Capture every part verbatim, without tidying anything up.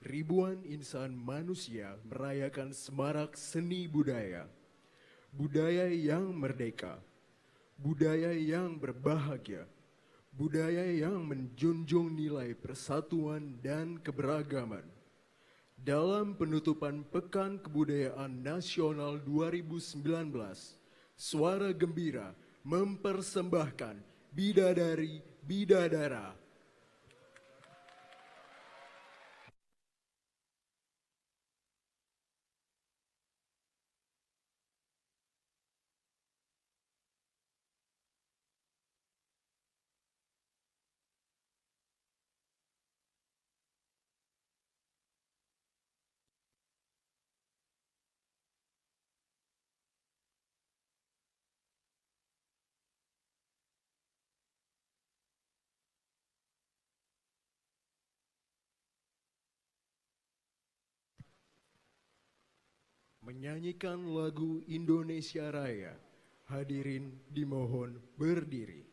ribuan insan manusia merayakan semarak seni budaya. Budaya yang merdeka, budaya yang berbahagia, budaya yang menjunjung nilai persatuan dan keberagaman. Dalam penutupan Pekan Kebudayaan Nasional dua ribu sembilan belas, Suara Gembira mempersembahkan Bidadari-Bidadara. Menyanyikan lagu Indonesia Raya, hadirin dimohon berdiri.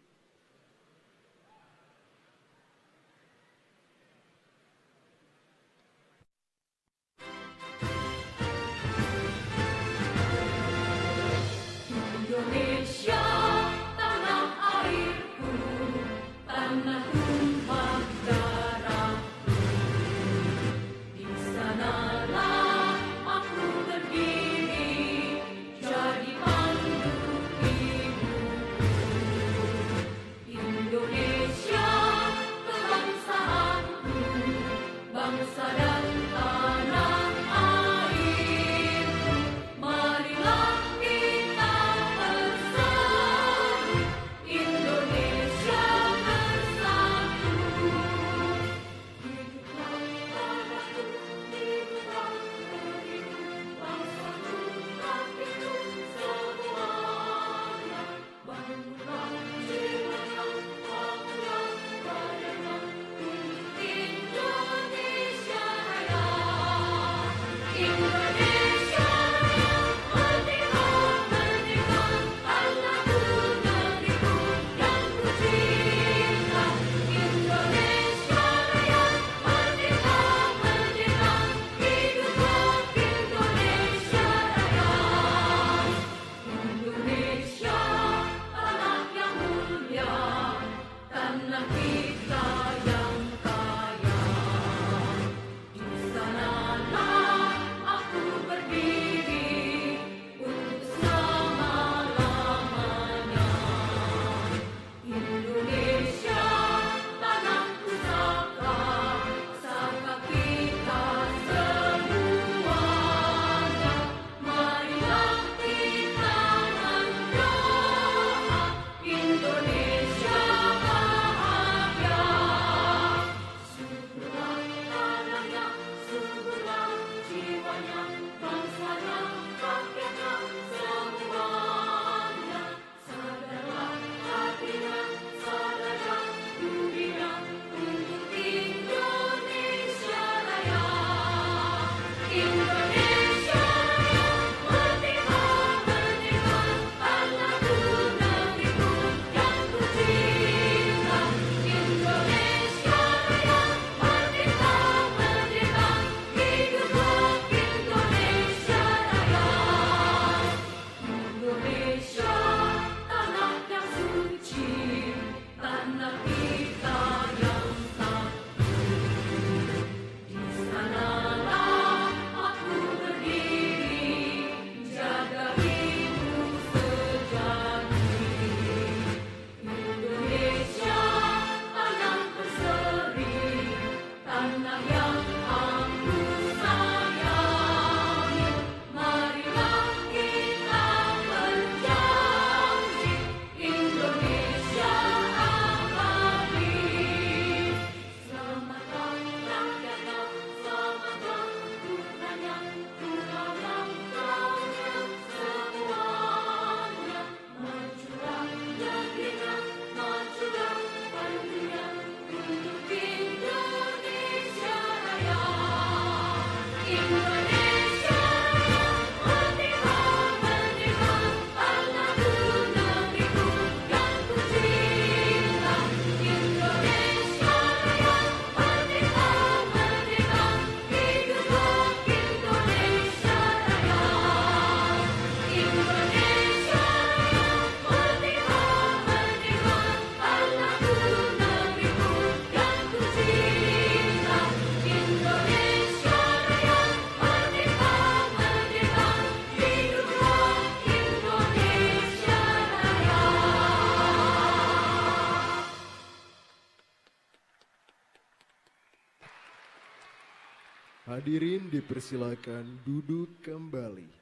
Hadirin dipersilakan duduk kembali.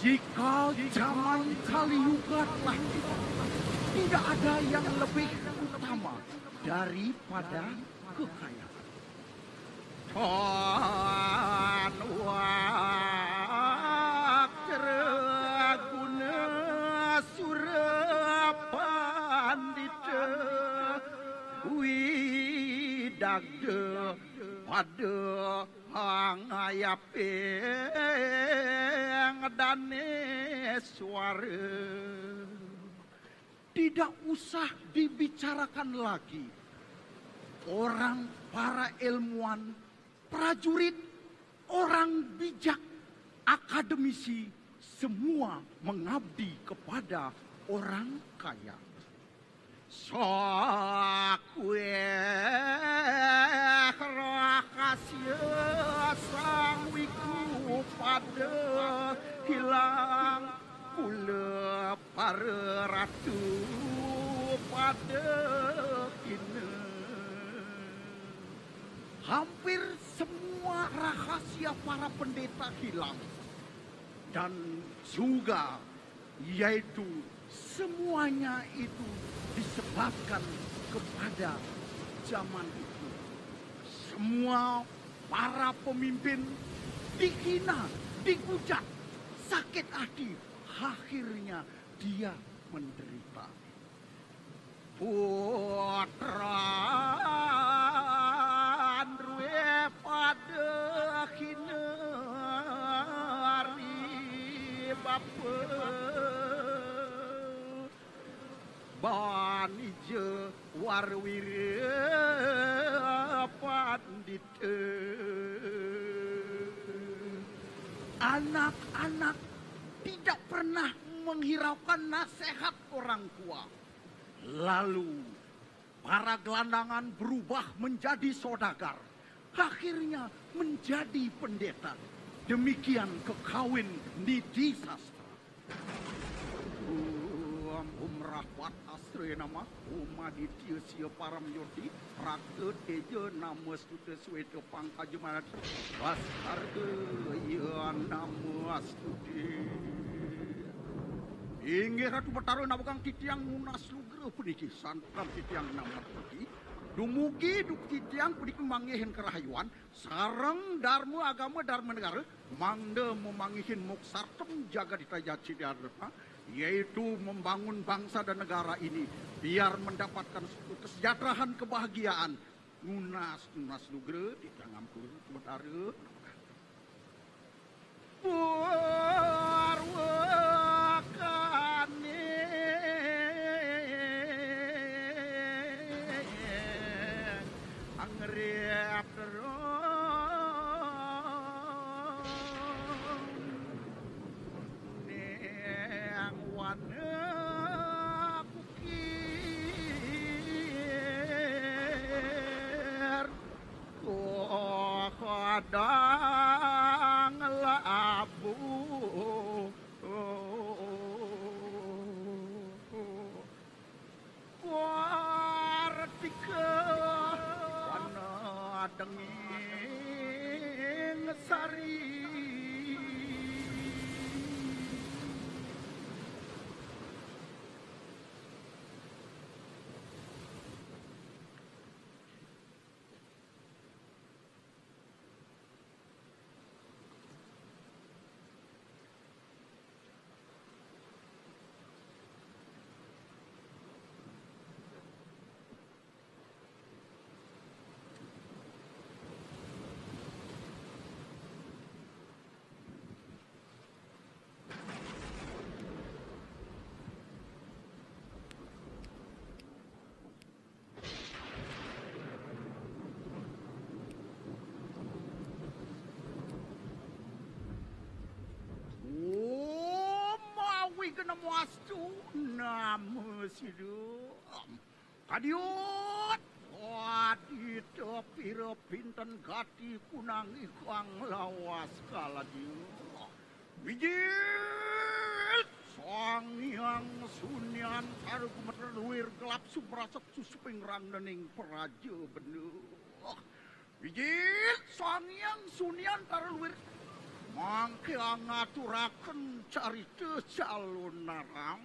Jika zaman kali juga telah tidak ada yang lebih utama daripada kekayaan. Tuan wak terguna surapandita widagde pada hangayapeng dane suara. Tidak usah dibicarakan lagi. Orang para ilmuwan, prajurit, orang bijak, akademisi, semua mengabdi kepada orang kaya. Sakwe rahasya sangwiku pada hilang pula para ratu pada kini. Hampir semua rahasia para pendeta hilang. Dan juga yaitu semuanya itu disebabkan kepada zaman itu. Semua para pemimpin dihina, dihujat, sakit hati. Akhirnya dia menderita. Putra andrwe pada kini hari bapa. Banije warwira pandita. Anak-anak tidak pernah menghiraukan nasihat orang tua. Lalu para gelandangan berubah menjadi saudagar. Akhirnya menjadi pendeta. Demikian kekawin nidhi sastra. Umrah wat astre nama umaditya siya param yoti prakte teja nama stuta sweta pangkajumanat waskarga ya nama stuti inggih ratu petaro nabukang titiang munas lugra puniki santan titiang nama puniki dumugi duk titiang puniki manggihin kerahayuan sarang dharma agama dharma negara mangda memanggihin moksartem jaga ditaja cidarna yaitu membangun bangsa dan negara ini biar mendapatkan kesejahteraan kebahagiaan. Nunas nunas lugre tidak ngampur betare. Warwakane angriap kadang labu kuartika wana denging sar hari. Wastu namu sidu kadiot wadi topiro pinten gati kunang ikang lawas kaladiu bijil sang yang sunyan karu kumeter luir gelap subrasok susuping rangdening perajo benu bijil sang yang sunyan karu luir mangke ngaturaken carita calon narang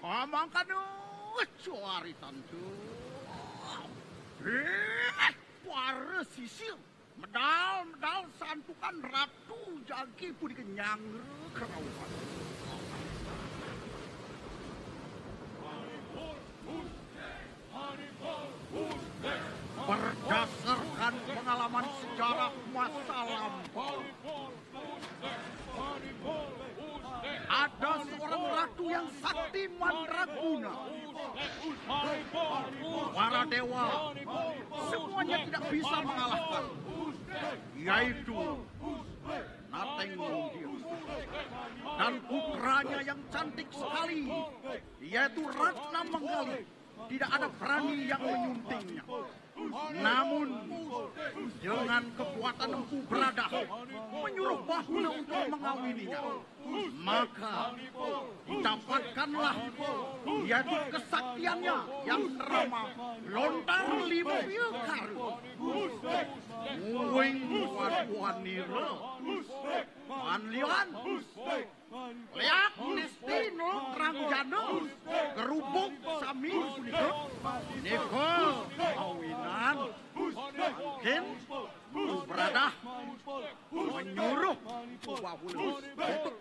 samangka caritan eh para sisil medal-medal santukan ratu jagi pun kenyang kerawatan berdasarkan pengalaman sejarah masa lampau. Ada seorang ratu yang sakti mandraguna. Para dewa semuanya tidak bisa mengalahkan, yaitu Natenggondia dan putranya yang cantik sekali, yaitu Ratna Manggali. Tidak ada berani yang menyuntingnya. Namun dengan kekuatan empu beradah menyuruh Bahula untuk mengawininya, maka didapatkanlah yaitu kesaktiannya yang terama lontar lima pilkar wing wanira panlian liak nistino rangjana kerubuk sami punika niko awinan kin beradah menyuruh Bahula untuk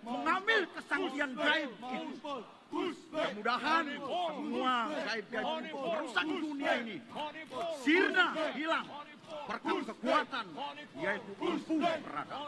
mengambil kesaktian gaib itu. Mudah-mudahan semua gaib gaib itu merusak dunia ini sirna hilang berkat kekuatan yaitu empu beradah.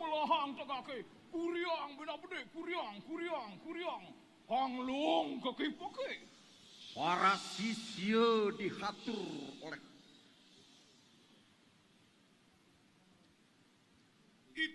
Melahang tegake, kuriang beda beda, kuriang, kuriang, kuriang, hanglung kekipake. Para sisya dihatur oleh It.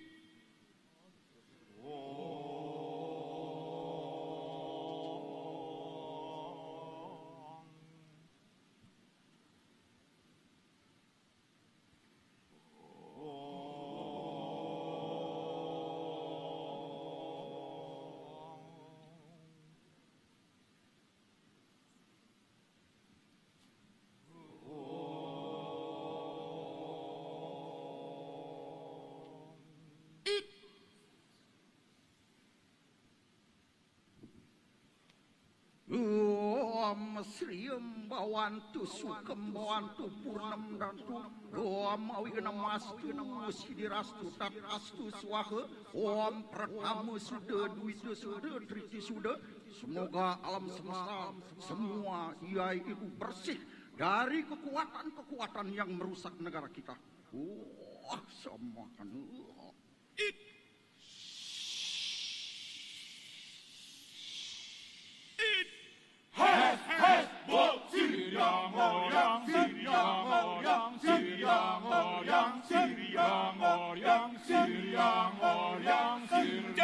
mesriem bawaan tu sukem bawaan tu purnam dan tu doa mawi namas tu sidiras tu tat astu swaha om pertama sudah duita sudah triti sudah. Semoga alam semesta semua iai ibu bersih dari kekuatan-kekuatan yang merusak negara kita. Wah, semua kan. Hes, hes, bo, Siriang, Oriang, Siriang, Oriang, Siriang, Oriang, Siriang, Oriang, Siriang, Oriang, Siriang,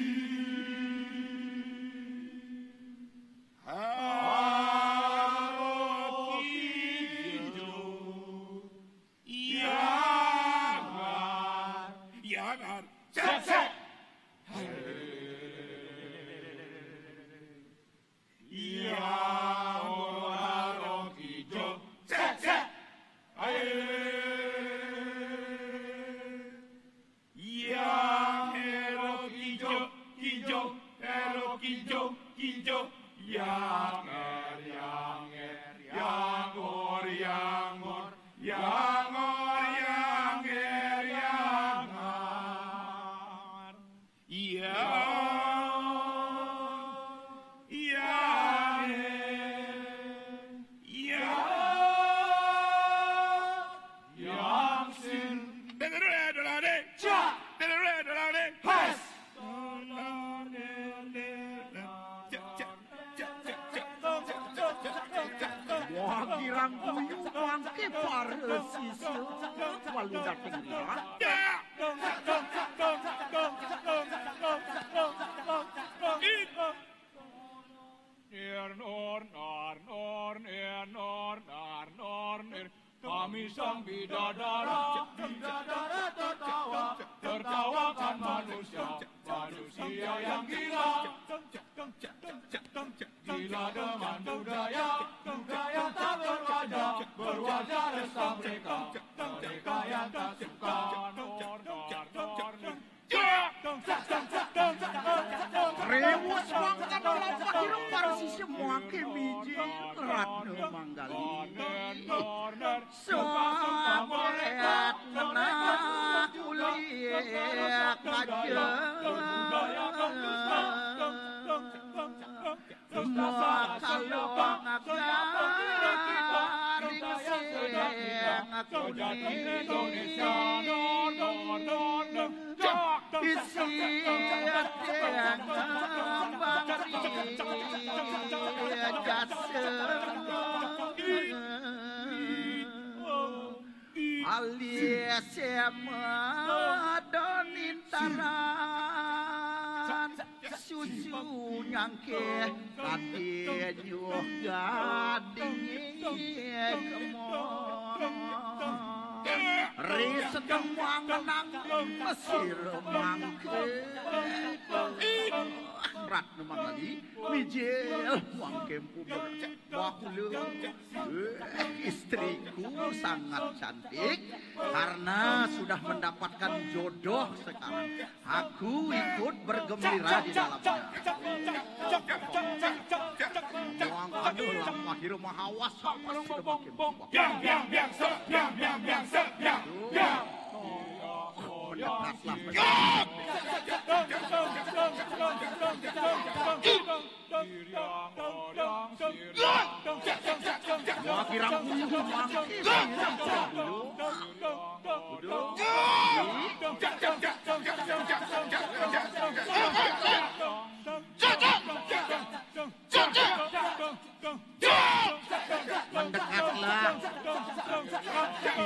Mendekatlah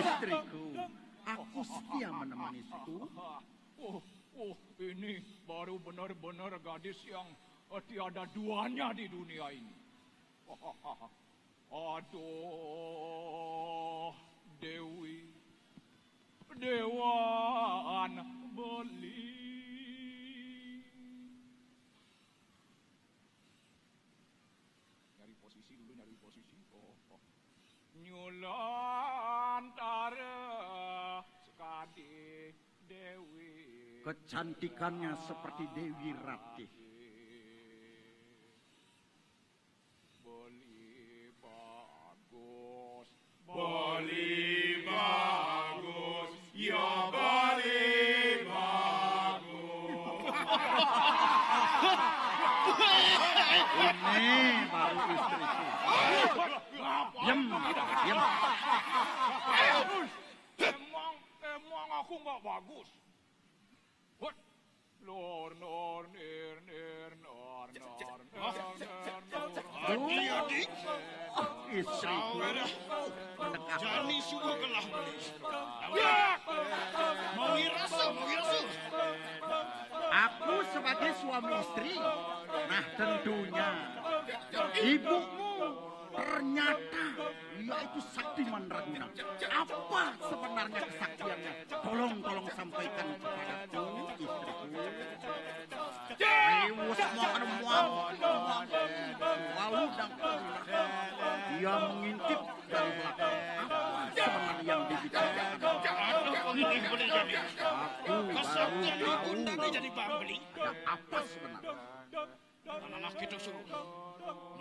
istriku, aku setia menemaniku. Oh, oh, ini baru benar-benar gadis yang tiada duanya di dunia ini. Aduh, Dewi, Dewan Beli. Nyari posisi dulu, nyari posisi. Oh, oh. Nyulantara sekali Dewi. Kecantikannya seperti Dewi Ratih. Bali bagus, ya Bali bagus. Ini baru istriku. Diam, diam. Emang, emang aku nggak bagus. What? Lor, lor, nir, nir, nor, nor, nor. Istriku Jani sudah kelah aku sebagai suami istri. Nah tentunya ibumu ternyata yaitu Saktiman Ratna. Apa sebenarnya kesaktiannya? Tolong-tolong sampaikan kepadaku istriku. Riwus mohon muang walu dan dia mengintip dari belakang. Apa sebenarnya yang dibicarakan? Aku baru tahu ada apa sebenarnya. Anak-anak kita suruh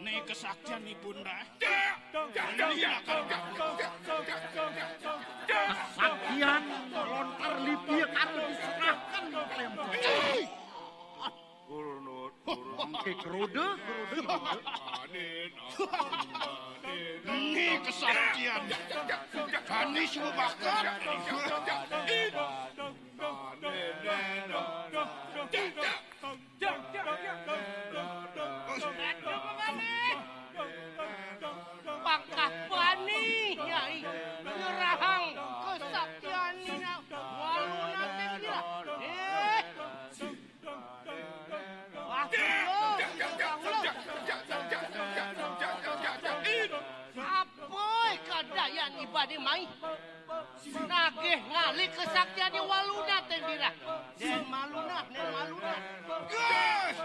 nih kesaktian nih bunda. Kesaktian lontar libya akan diserahkan kalian. Kurunut, kurunut, kerude, kerude. Ini kesaktian. Kami semua bakar. Pangkah Pani, nyai, nyerahang kesaktian ini. Walau nanti gila. Eh, wah, apoi kadayaan ibadi mai. Nageh ngali kesaktiannya waluna tembira. Nen maluna, nen maluna. Gas!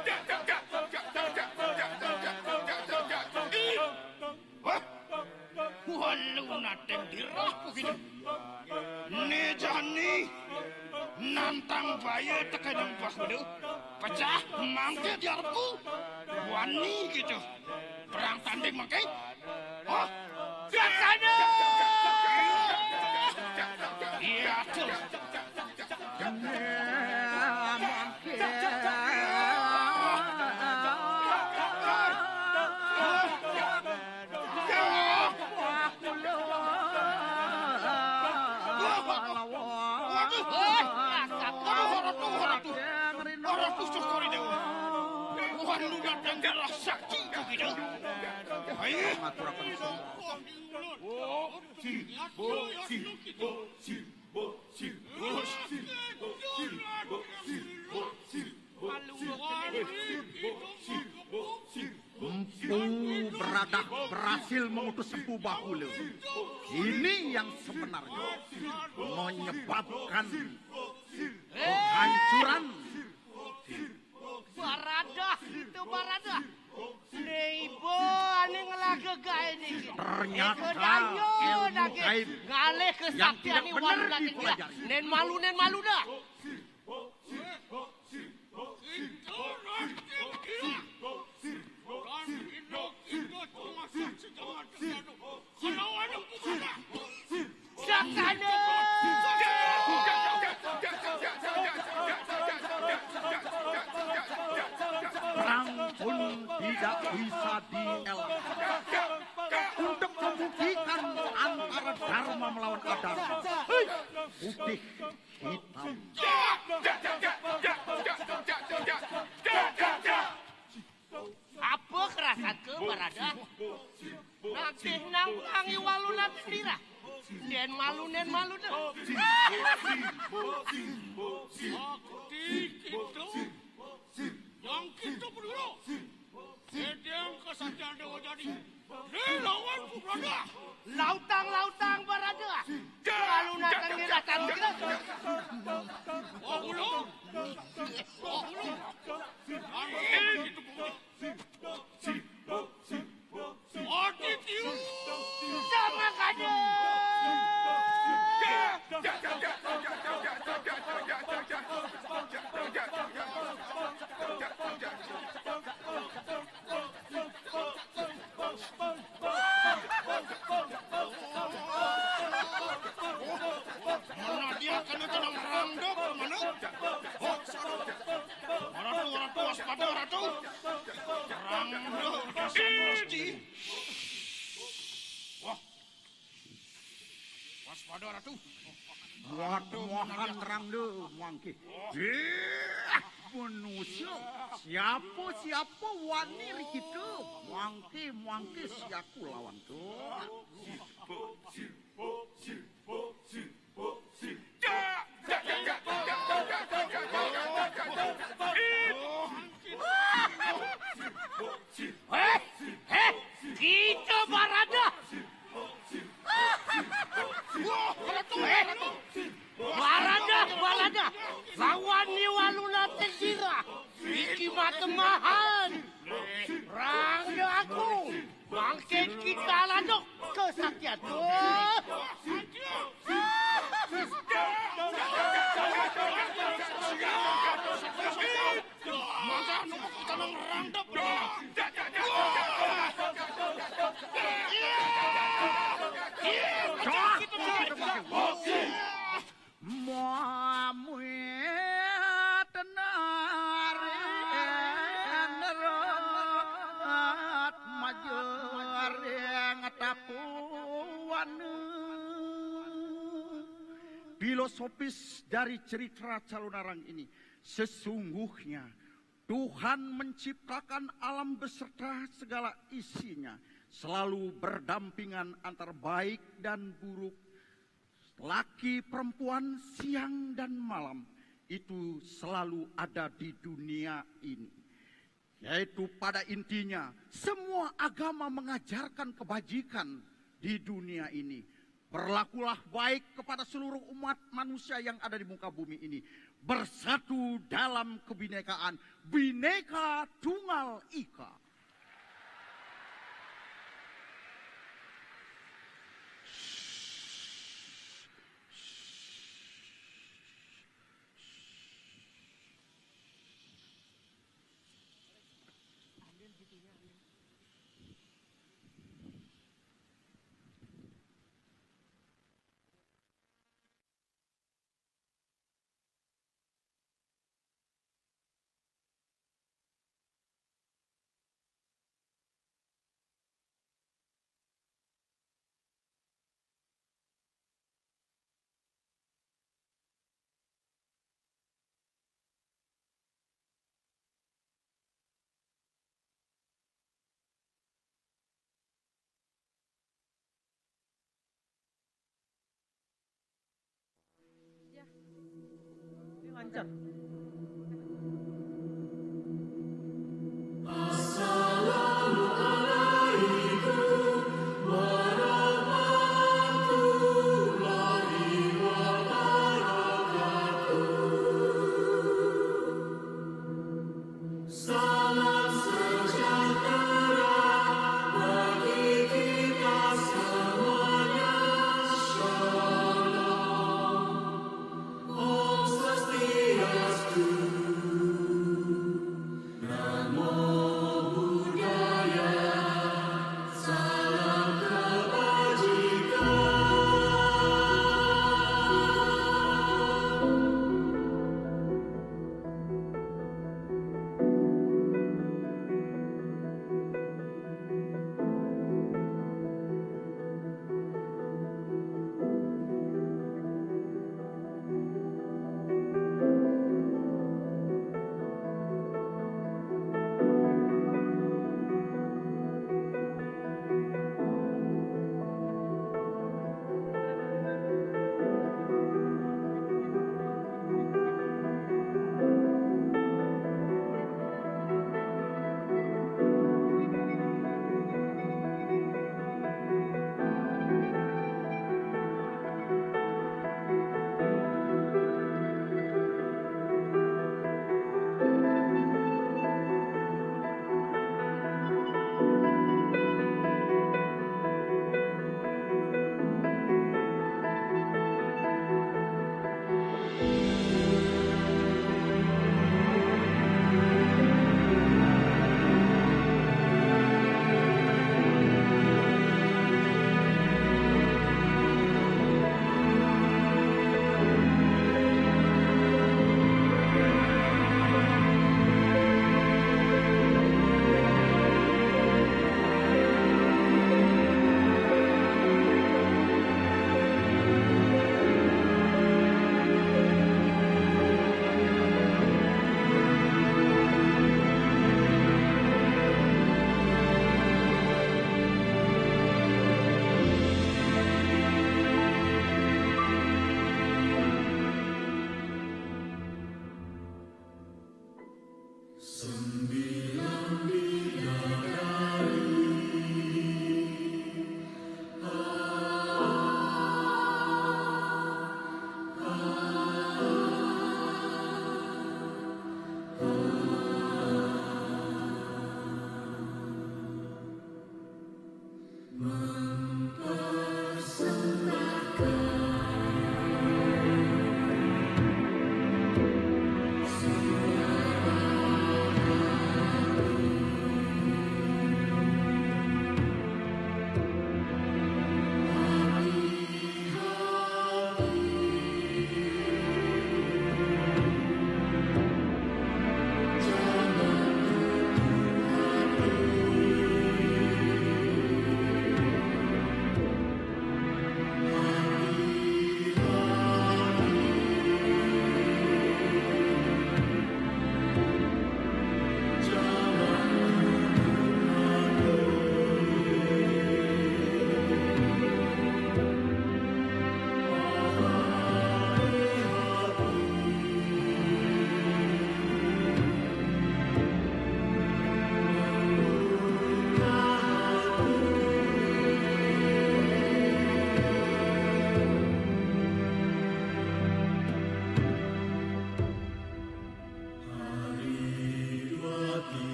Wah, waluna tembira begini. Nejani nantang bayar tekanang bahudu. Pecah mangke diarpu. Wani gitu. Perang tanding makai. Oh, kesana! Iya tuh. Empu Beradak berhasil mengutus Sepuh Bahulu. Ini yang sebenarnya menyebabkan kehancuran. Baradah itu Baradah. Ibu ane ngelaga gaya ni. Ternyata ilmu gaib ngalih kesaktian ini walau nanti dia nen malu nen malu dah. Sakana. Perang pun tidak putih hitam. Apa kerasaku berada? Nanti nangkangi walunan sendiri. Den malu, den malu deh. Bukti itu, yang kita perlu. Sedang kesadaran dewa jadi. Lawan ku berada. Lautang, lautang berada. Malu nakang kita tahu kita. Oh bulu, oh bulu. Angin itu bulu. Attitude sama kada. Mana dia kena kena merang dok mana? Oh, ratu ratu waspada ratu. Merang dok kasih mesti. Waspada ratu. Waduh, mohon terang dulu, mangki. Heh, manusia. Siapa siapa wanir itu? Mangki, mangki siaku lawan tuh. Heh, heh, kita berada. Wah, ratu, ratu. Balada, balada. Lawani waluna tejira. Iki matemahan. Rangga aku. Bangkit kita lanjut ke sakya tu. Masa nombok kita merangkap. Filosofis dari cerita Calonarang ini, sesungguhnya Tuhan menciptakan alam beserta segala isinya, selalu berdampingan antara baik dan buruk, laki perempuan, siang dan malam, itu selalu ada di dunia ini. Yaitu pada intinya, semua agama mengajarkan kebajikan di dunia ini. Berlakulah baik kepada seluruh umat manusia yang ada di muka bumi ini. Bersatu dalam kebinekaan. Bineka Tunggal Ika.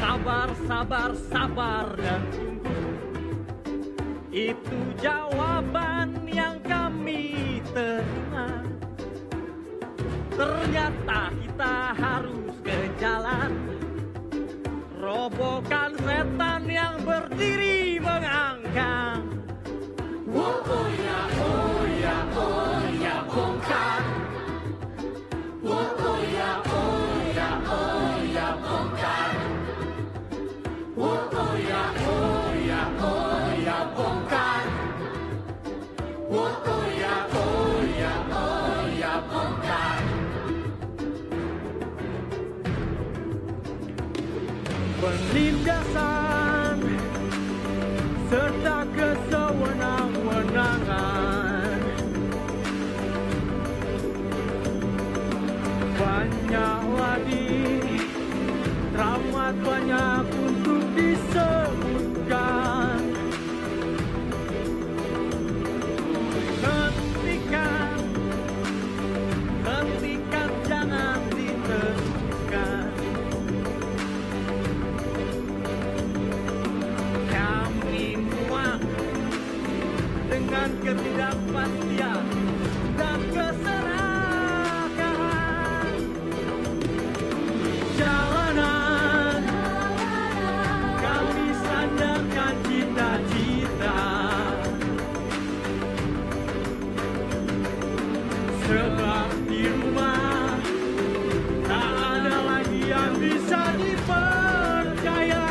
Sabar, sabar, sabar dan tunggu. Itu jawaban yang kami terima. Ternyata kita harus ke jalan. Robohkan setan yang berdiri mengangkang. Oh, oh ya, oh ya, oh ya, bongkar. Oh, oh ya, oh ya, oh ya, bongkar. Penindasan serta kesewenang-wenangan banyak lagi, teramat banyak untuk disebutkan. Hentikan, hentikan, jangan diteruskan. Dengan ketidakpastian dan keserakahan, jalanan kami sandarkan cita-cita, sebab di rumah tak ada lagi yang bisa dipercaya.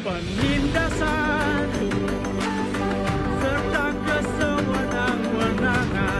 Penindasan serta kesewenang-wenangan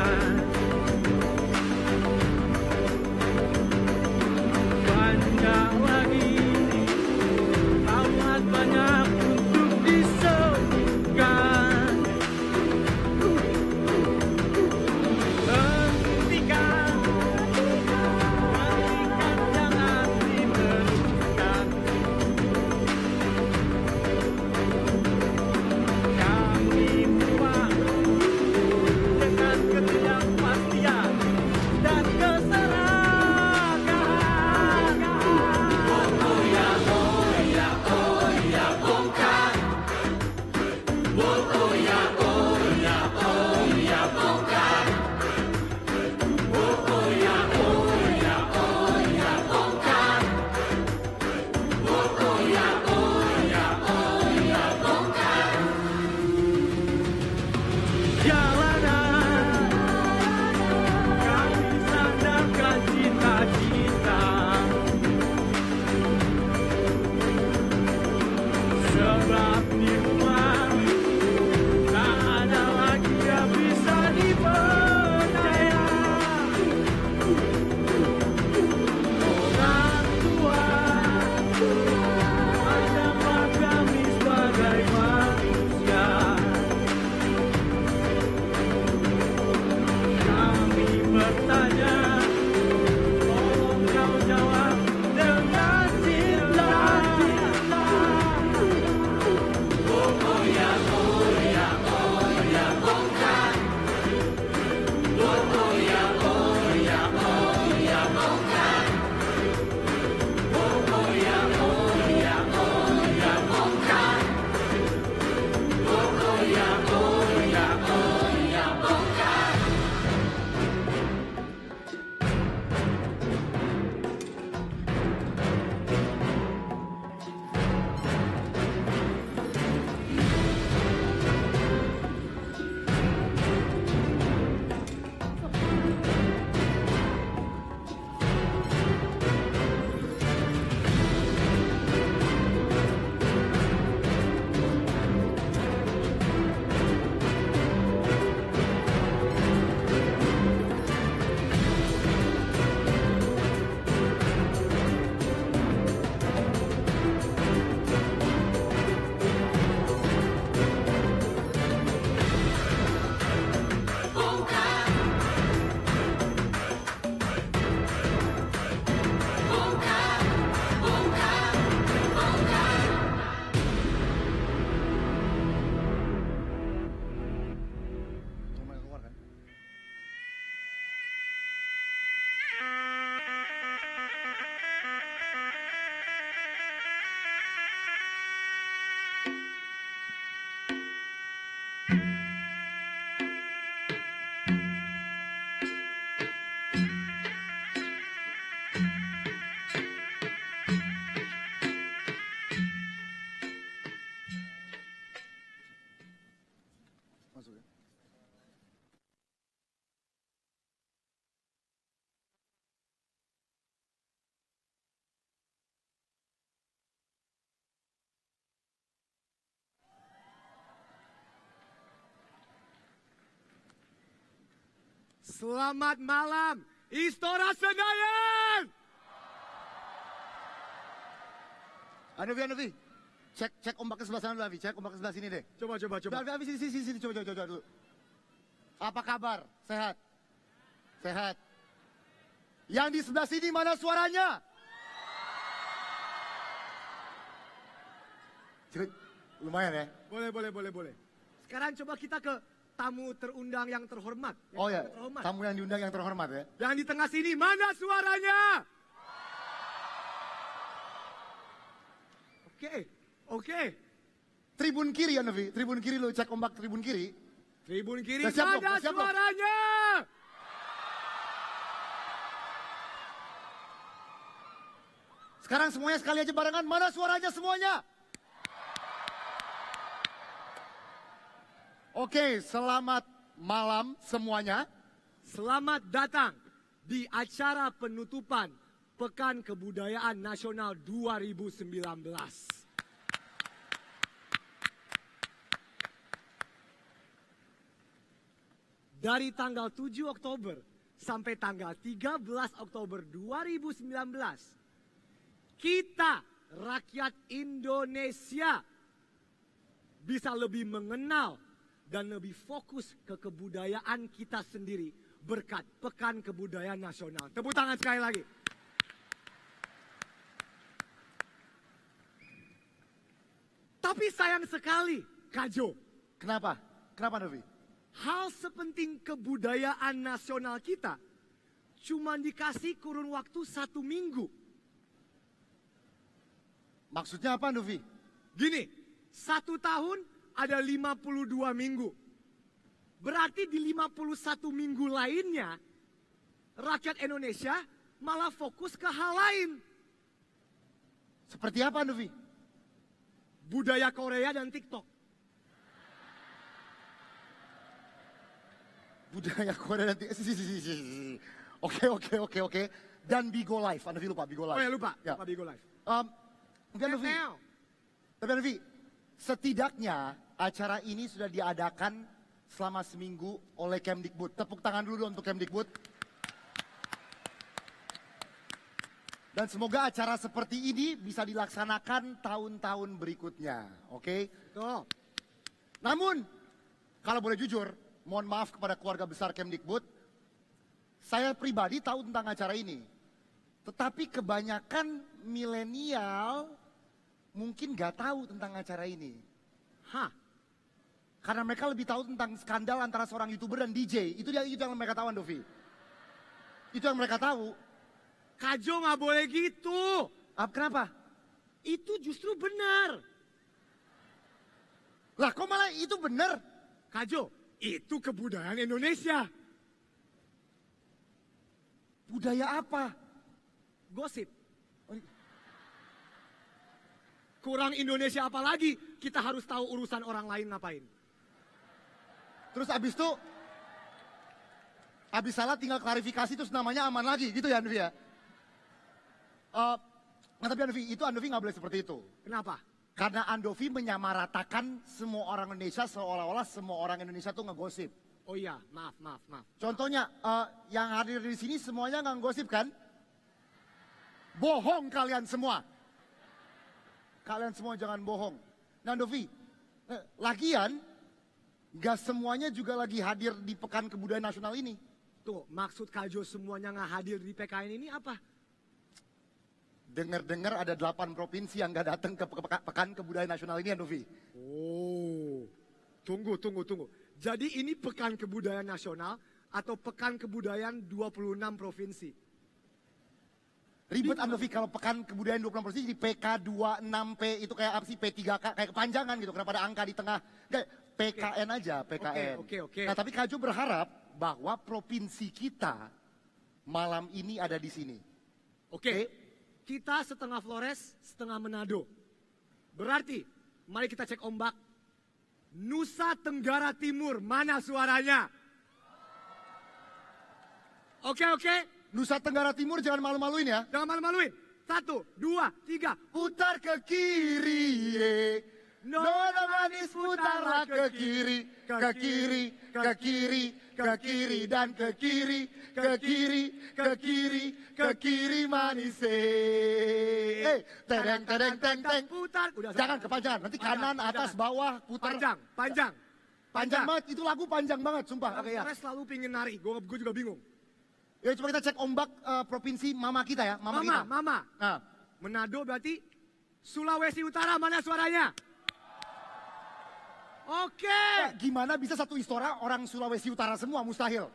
Selamat malam, Istora Senayan! Andovi, Andovi, cek cek ombaknya sebelah sana dulu, Andovi. Cek ombaknya sebelah sini deh. Coba, coba, coba. Andovi, sini, sini, sini, coba, coba, coba dulu. Apa kabar? Sehat? Sehat? Yang di sebelah sini mana suaranya? Lumayan ya? Boleh, boleh, boleh, boleh. Sekarang coba kita ke tamu terundang yang terhormat. Yang oh ya, terhormat. Tamu yang diundang yang terhormat ya? Yang di tengah sini, mana suaranya? Oke, okay, oke. Okay. Tribun kiri ya, Novi. Tribun kiri lo, cek ombak tribun kiri. Tribun kiri, udah siap, ada udah siap, suaranya. Sekarang semuanya sekali aja barengan, mana suaranya semuanya? Oke, selamat malam semuanya. Selamat datang di acara penutupan Pekan Kebudayaan Nasional dua ribu sembilan belas. Dari tanggal tujuh Oktober sampai tanggal tiga belas Oktober dua ribu sembilan belas, kita rakyat Indonesia bisa lebih mengenal dan lebih fokus ke kebudayaan kita sendiri berkat Pekan Kebudayaan Nasional. Tepuk tangan sekali lagi. Tapi sayang sekali, Kak Jo. Kenapa? Kenapa, Novi? Hal sepenting kebudayaan nasional kita cuma dikasih kurun waktu satu minggu. Maksudnya apa, Novi? Gini, satu tahun ada lima puluh dua minggu. Berarti di lima puluh satu minggu lainnya, rakyat Indonesia malah fokus ke hal lain. Seperti apa, Andovi? Budaya Korea dan TikTok. Budaya Korea dan TikTok. Oke, oke, oke, oke. Dan Bigo Live. Andovi lupa, Bigo Live. Oh ya, lupa. Ya. Lupa Bigo Live. Um, Andovi. Tapi Andovi, setidaknya acara ini sudah diadakan selama seminggu oleh Kemdikbud. Tepuk tangan dulu untuk Kemdikbud. Dan semoga acara seperti ini bisa dilaksanakan tahun-tahun berikutnya. Oke? Betul. Namun, kalau boleh jujur, mohon maaf kepada keluarga besar Kemdikbud. Saya pribadi tahu tentang acara ini. Tetapi kebanyakan milenial mungkin gak tahu tentang acara ini. Hah? Karena mereka lebih tahu tentang skandal antara seorang YouTuber dan D J. Itu yang, itu yang mereka tahu, Andovi. Itu yang mereka tahu. Kak Jo gak boleh gitu. Apa, kenapa? Itu justru benar. Lah kok malah itu benar? Kak Jo, itu kebudayaan Indonesia. Budaya apa? Gosip. Kurang Indonesia apa lagi? Kita harus tahu urusan orang lain ngapain. Terus abis itu, abis salah tinggal klarifikasi terus namanya aman lagi. Gitu ya, Andovi ya? Uh, nah tapi Andovi, itu Andovi nggak boleh seperti itu. Kenapa? Karena Andovi menyamaratakan semua orang Indonesia seolah-olah semua orang Indonesia tuh ngegosip. Oh iya, maaf, maaf, maaf. Contohnya, uh, yang hadir di sini semuanya nggak ngegosip kan? Bohong kalian semua. Kalian semua jangan bohong. Nah, Andovi, eh, lagian gak semuanya juga lagi hadir di Pekan Kebudayaan Nasional ini. Tuh, maksud Kak Jo semuanya gak hadir di P K N ini apa? Dengar-dengar ada delapan provinsi yang gak datang ke pe pe Pekan Kebudayaan Nasional ini, Andovi. Oh, tunggu, tunggu, tunggu. Jadi ini Pekan Kebudayaan Nasional atau Pekan Kebudayaan dua puluh enam provinsi? Ribet Andovi kalau Pekan Kebudayaan dua puluh enam provinsi jadi P K dua puluh enam P itu kayak apa sih, P tiga K kayak kepanjangan gitu karena pada angka di tengah. Kayak P K N okay. aja, P K N. Oke, okay, oke. Okay, okay. Nah, tapi Kak Jo berharap bahwa provinsi kita malam ini ada di sini. Oke. Okay. Okay. Kita setengah Flores, setengah Manado. Berarti mari kita cek ombak. Nusa Tenggara Timur, mana suaranya? Oke, okay, oke. Okay. Nusa Tenggara Timur jangan malu-maluin ya. Jangan malu-maluin. Satu, dua, tiga. Putar ke kiri, Nona manis putarlah ke kiri, ke kiri, ke kiri, ke kiri dan ke kiri, ke kiri, ke kiri, ke kiri manis. Eh, tereng tereng tereng tereng putar. Jangan kepanjangan. Nanti kanan, atas, bawah, putar. Panjang, panjang, panjang banget. Itu lagu panjang banget, sumpah. Saya selalu pingin nari. Gue gue juga bingung. Ya coba kita cek ombak provinsi mama kita ya, mama kita. Mama, mama. Manado berarti Sulawesi Utara mana suaranya? Oke. Okay. Gimana bisa satu istora orang Sulawesi Utara semua, mustahil.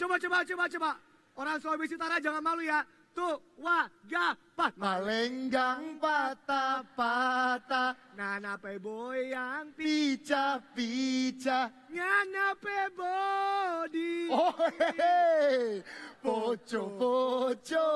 Coba, coba, coba, coba. Orang Sulawesi Utara jangan malu ya. Tuh, wah, gapat. Malenggang patah, patah. Nanape boyang, pica, pica. Nanape body. Oh, hehehe. Poco, poco.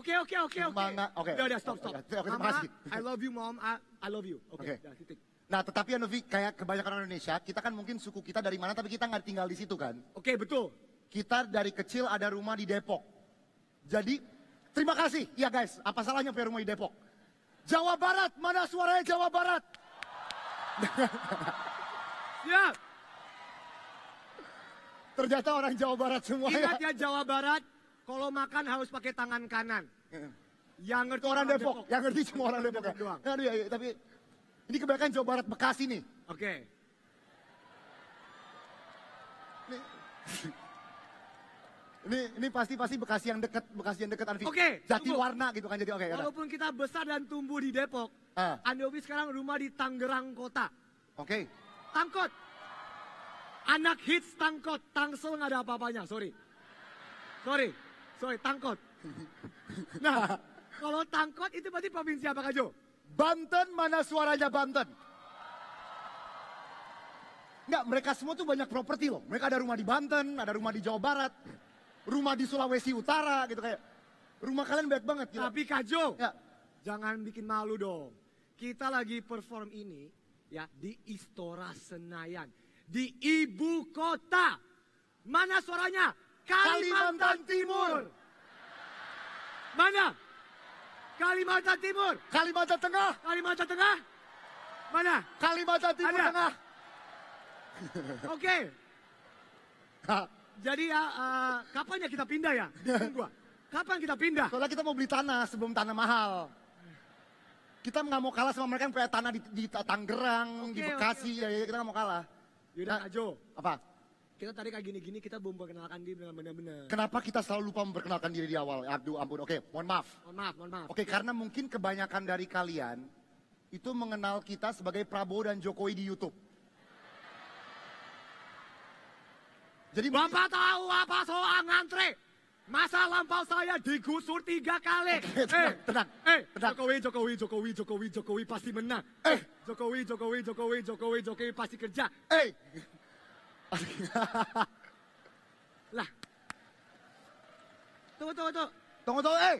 Oke, oke, oke, oke. Udah, udah, stop, stop. Mama, I love you, mom. I, I love you. Oke, udah, titik. Nah, tetapi Andovi, kayak kebanyakan orang Indonesia, kita kan mungkin suku kita dari mana, tapi kita nggak tinggal di situ kan? Oke, betul. Kita dari kecil ada rumah di Depok. Jadi, terima kasih. Ya guys, apa salahnya punya rumah di Depok? Jawa Barat, mana suaranya Jawa Barat? Siap. Ternyata orang Jawa Barat semua. Ingat ya, Jawa Barat, kalau makan harus pakai tangan kanan. Yang ngerti orang Depok, yang ngerti cuma orang Depok doang. Aduh ya, tapi... Ini kebanyakan Jawa Barat Bekasi nih. Oke. Okay. Ini, ini ini pasti pasti Bekasi yang dekat, Bekasi yang dekat Andovi. Oke. Okay, Jati tunggu. Warna gitu kan jadi oke. Okay, walaupun kita besar dan tumbuh di Depok, uh. Andovi sekarang rumah di Tangerang Kota. Oke. Okay. Tangkot. Anak hits Tangkot, Tangsel nggak ada apa-apanya, sorry. Sorry, sorry Tangkot. Nah, kalau Tangkot itu berarti provinsi apa, Kak Jo? Banten, mana suaranya Banten? Enggak, mereka semua tuh banyak properti loh. Mereka ada rumah di Banten, ada rumah di Jawa Barat, rumah di Sulawesi Utara gitu kayak. Rumah kalian banyak banget. Gila. Tapi Kak Jo, ya. Jangan bikin malu dong. Kita lagi perform ini ya di Istora Senayan, di ibu kota. Mana suaranya? Kalimantan, Kalimantan Timur. Timur. Mana? Kalimantan Timur, Kalimantan Tengah, Kalimantan Tengah, mana? Kalimantan Timur ada. Tengah. Oke. Okay. Jadi ya, uh, kapan ya kita pindah ya? Gua. Kapan kita pindah? Soalnya kita mau beli tanah sebelum tanah mahal. Kita nggak mau kalah sama mereka yang punya tanah di, di Tangerang, okay, di Bekasi, okay, okay. Ya, kita nggak mau kalah. Yaudah, nah, Ajo. Apa? Kita tadi kayak gini-gini, kita belum perkenalkan diri dengan benar-benar. Kenapa kita selalu lupa memperkenalkan diri di awal? Aduh, ampun. Oke, mohon maaf. Mohon maaf, mohon maaf. Oke, karena mungkin kebanyakan dari kalian itu mengenal kita sebagai Prabowo dan Jokowi di YouTube. Jadi Bapak tahu apa soal ngantre? Masa lampau saya digusur tiga kali. Oke, tenang, eh, tenang. Eh, tenang. Jokowi, Jokowi, Jokowi, Jokowi, Jokowi pasti menang. Eh, Jokowi, Jokowi, Jokowi, Jokowi, Jokowi pasti kerja. Eh. Lah, tunggu, tunggu, tunggu, tunggu, tunggu, eh,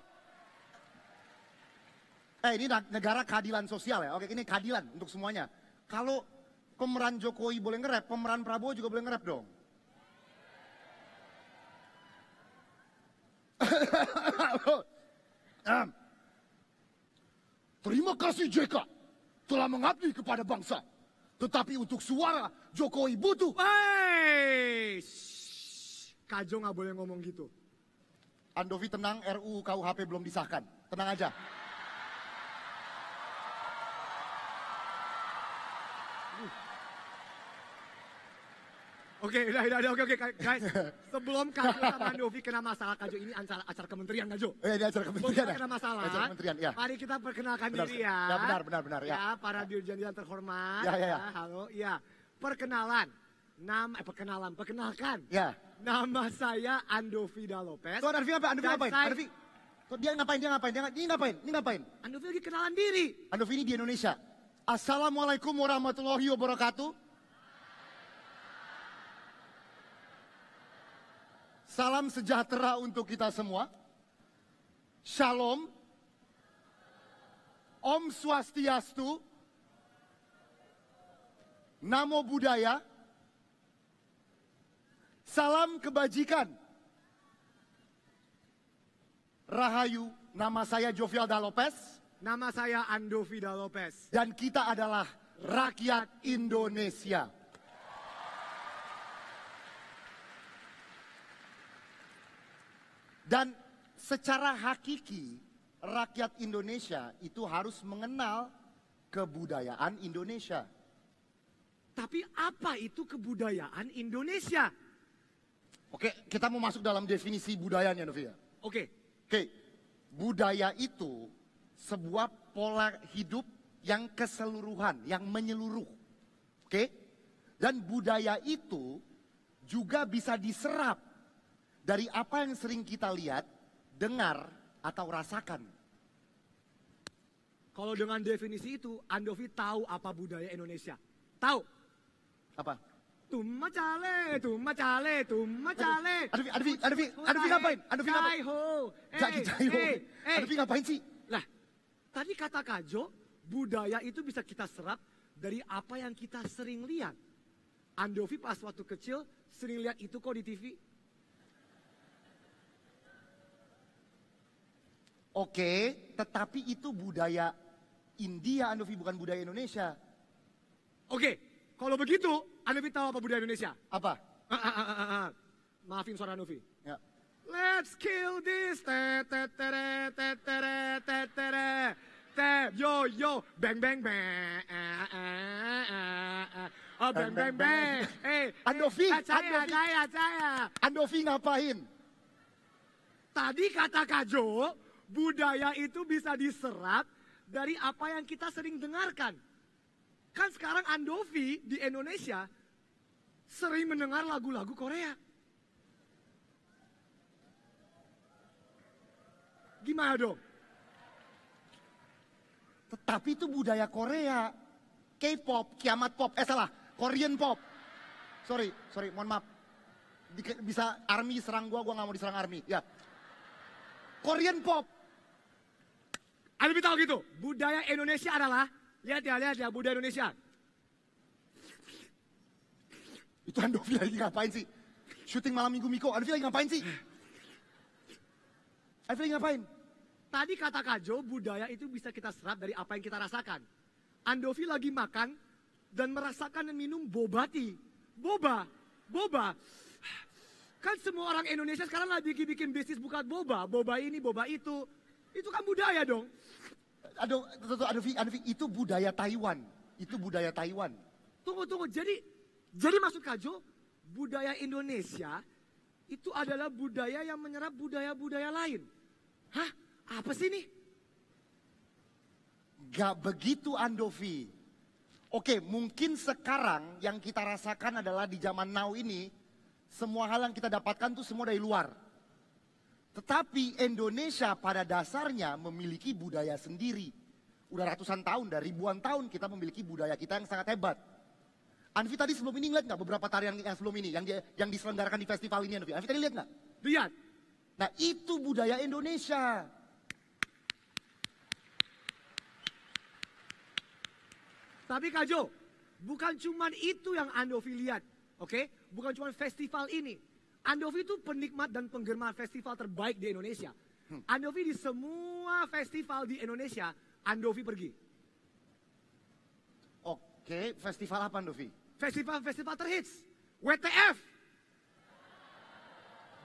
eh, ini negara keadilan sosial ya, oke, ini keadilan untuk semuanya. Kalau pemeran Jokowi boleh nge-rap, pemeran Prabowo juga boleh nge-rap dong. Terima kasih J K telah mengabdi kepada bangsa. Tetapi untuk suara Jokowi butuh. Hei, Kak Jo nggak boleh ngomong gitu. Andovi tenang, R U U K U H P belum disahkan, tenang aja. Uh. Oke, udah, udah, udah, oke, oke, guys. Sebelum Kak Jo sama Andovi kena masalah, Kak Jo ini acara, acara kementerian, Kak Jo. Eh, ini acara kementerian. Sebelum ya? Kena masalah. Acara kementerian, ya. Mari kita perkenalkan benar, diri ya. Ya, benar, benar, benar, ya. Ya, para dirjen yang terhormat. Ya, ya, ya. Ya, halo, ya. Perkenalan. Nama, eh, perkenalan, perkenalkan. Ya. Nama saya Andovi da Lopez. Tuh, Andovi apa? Andovi ngapain? Saya... Andovi. Tuh, dia ngapain? Dia ngapain? Dia ngapain? Ini ngapain? Ini ngapain? Andovi lagi kenalan diri. Andovi ini di Indonesia. Assalamualaikum warahmatullahi wabarakatuh. Salam sejahtera untuk kita semua. Shalom. Om Swastiastu. Namo Buddhaya. Salam kebajikan. Rahayu, nama saya Jovial da Lopez. Nama saya Andovi da Lopez. Dan kita adalah rakyat Indonesia. Dan secara hakiki, rakyat Indonesia itu harus mengenal kebudayaan Indonesia. Tapi apa itu kebudayaan Indonesia? Oke, kita mau masuk dalam definisi budayanya, Novia. Oke. Oke, budaya itu sebuah pola hidup yang keseluruhan, yang menyeluruh. Oke? Dan budaya itu juga bisa diserap dari apa yang sering kita lihat, dengar, atau rasakan. Kalau dengan definisi itu, Andovi tahu apa budaya Indonesia? Tahu? Apa? Tumma cale, tumma cale, tumma cale. Andovi, Andovi, Andovi, Andovi ngapain? Andovi ngapain? Jai ho. Andovi ngapain sih? Lah, tadi kata Kajo, budaya itu bisa kita serap dari apa yang kita sering lihat. Andovi pas waktu kecil sering lihat itu kok di T V. Oke, tetapi itu budaya India, Andovi, bukan budaya Indonesia. Oke, kalau begitu Andovi tahu apa budaya Indonesia? Apa? Ah, ah, ah, ah, ah. Maafin suara Andovi. Ya. Let's kill this. Te te te te te te te te yo yo bang bang bang. Oh bang bang bang. Eh, Andovi, Andovi ngapain? Tadi kata Kajo, budaya itu bisa diserap dari apa yang kita sering dengarkan. Kan sekarang Andovi di Indonesia sering mendengar lagu-lagu Korea. Gimana dong? Tetapi itu budaya Korea. K-pop, kiamat pop, eh salah, Korean pop. Sorry, sorry, mohon maaf. Bisa army serang gua, gua gak mau diserang army. Ya. Korean pop. Andovi tahu gitu, budaya Indonesia adalah, lihat ya, lihat ya, budaya Indonesia. Itu Andovi lagi ngapain sih? Syuting malam minggu Miko, Andovi lagi ngapain sih? Andovi lagi ngapain? Tadi kata Kajo, budaya itu bisa kita serap dari apa yang kita rasakan. Andovi lagi makan dan merasakan dan minum boba tea. Boba, boba. Kan semua orang Indonesia sekarang lagi bikin bisnis bukan boba. Boba ini, boba itu. Itu kan budaya dong. Aduh, Andovi, Andovi, itu budaya Taiwan. Itu budaya Taiwan. Tunggu, tunggu. Jadi, jadi maksud Kajo, budaya Indonesia itu adalah budaya yang menyerap budaya-budaya lain. Hah? Apa sih ini? Gak begitu, Andovi. Oke, mungkin sekarang yang kita rasakan adalah di zaman now ini, semua hal yang kita dapatkan tuh semua dari luar. Tetapi Indonesia pada dasarnya memiliki budaya sendiri. Udah ratusan tahun, dari ribuan tahun kita memiliki budaya kita yang sangat hebat. Andovi tadi sebelum ini ngeliat nggak beberapa tarian yang sebelum ini, yang, di, yang diselenggarakan di festival ini, Andovi? Andovi tadi lihat nggak? Lihat. Nah itu budaya Indonesia. Tapi Kajo, bukan cuman itu yang Andovi lihat, oke? Okay? Bukan cuman festival ini. Andovi itu penikmat dan penggemar festival terbaik di Indonesia. Andovi di semua festival di Indonesia, Andovi pergi. Oke, festival apa Andovi? Festival-festival terhits. W T F.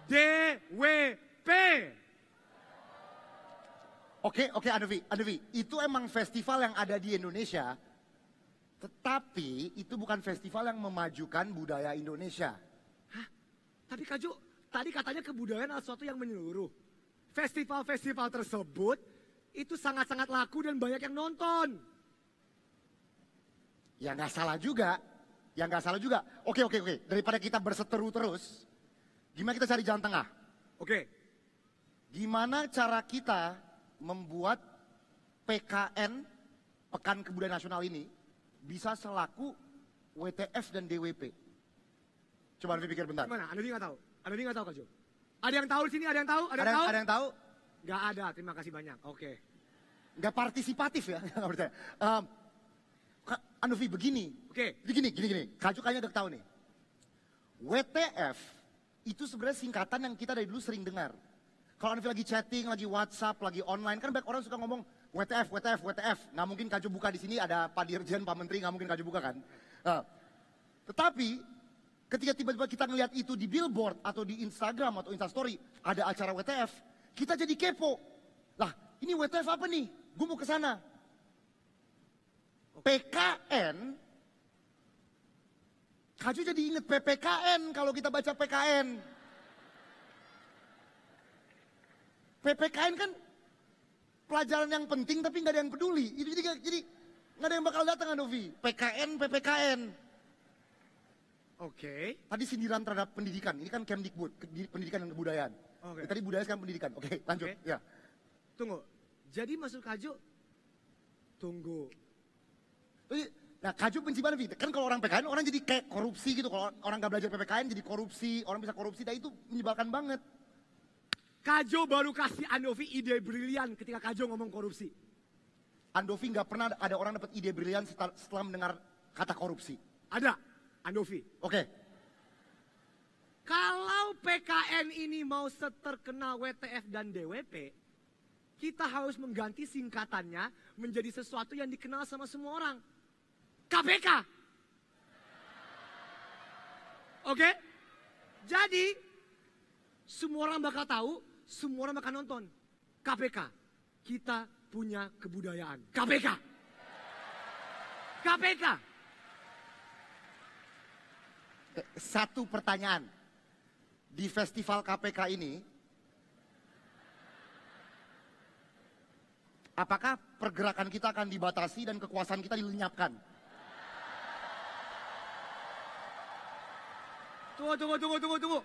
D W P. Oke, oke Andovi, Andovi, itu emang festival yang ada di Indonesia. Tetapi itu bukan festival yang memajukan budaya Indonesia. Tapi Kajo, tadi katanya kebudayaan adalah sesuatu yang menyeluruh. Festival-festival tersebut itu sangat-sangat laku dan banyak yang nonton. Ya nggak salah juga, ya nggak salah juga. Oke, oke, oke. Daripada kita berseteru terus, gimana kita cari jalan tengah? Oke. Gimana cara kita membuat P K N, Pekan Kebudayaan Nasional ini, bisa selaku W T F dan D W P? Coba Andovi pikir bentar. Gimana? Andovi nggak tahu. Andovi nggak tahu Kajo. Ada yang tahu di sini? Ada yang tahu? Ada, ada yang tahu? Ada yang tahu? Nggak ada. Terima kasih banyak. Oke. Okay. Nggak partisipatif ya? Nggak percaya. Um, Andovi begini. Oke. Okay. Begini, gini, gini. Kajo kayaknya udah tahu nih. W T F itu sebenarnya singkatan yang kita dari dulu sering dengar. Kalau Andovi lagi chatting, lagi WhatsApp, lagi online, kan banyak orang suka ngomong W T F, W T F, W T F, nggak mungkin kaju buka di sini ada Pak Dirjen, Pak Menteri, nggak mungkin kaju buka kan. Nah, tetapi ketika tiba-tiba kita ngelihat itu di billboard atau di Instagram atau Instastory ada acara W T F, kita jadi kepo. Lah, ini W T F apa nih? Gue mau ke sana. P K N, kaju jadi inget P P K N kalau kita baca P K N. P P K N kan pelajaran yang penting tapi nggak ada yang peduli. Itu jadi jadi nggak ada yang bakal datang, Andovi. P K N, P P K N. Oke. Okay. Tadi sindiran terhadap pendidikan. Ini kan Kemdikbud, Pendidikan dan Kebudayaan. Okay. Tadi budaya sekarang pendidikan. Oke, okay, lanjut. Okay. Ya. Tunggu. Jadi masuk kaju. Tunggu. Nah, kaju benci banget. Kan kalau orang P K N, orang jadi kayak korupsi gitu. Kalau orang nggak belajar P P K N jadi korupsi. Orang bisa korupsi. Nah, itu menyebalkan banget. Kajo baru kasih Andovi ide brilian ketika Kajo ngomong korupsi. Andovi nggak pernah ada orang dapat ide brilian setelah mendengar kata korupsi. Ada, Andovi. Oke. Okay. Kalau P K N ini mau seterkenal W T F dan D W P, kita harus mengganti singkatannya menjadi sesuatu yang dikenal sama semua orang. K B K. Oke? Okay? Jadi, semua orang bakal tahu. Semua orang bakal nonton. K P K, kita punya kebudayaan. K P K, K P K. Satu pertanyaan di festival K P K ini, apakah pergerakan kita akan dibatasi dan kekuasaan kita dilenyapkan? Tunggu, tunggu, tunggu, tunggu, tunggu.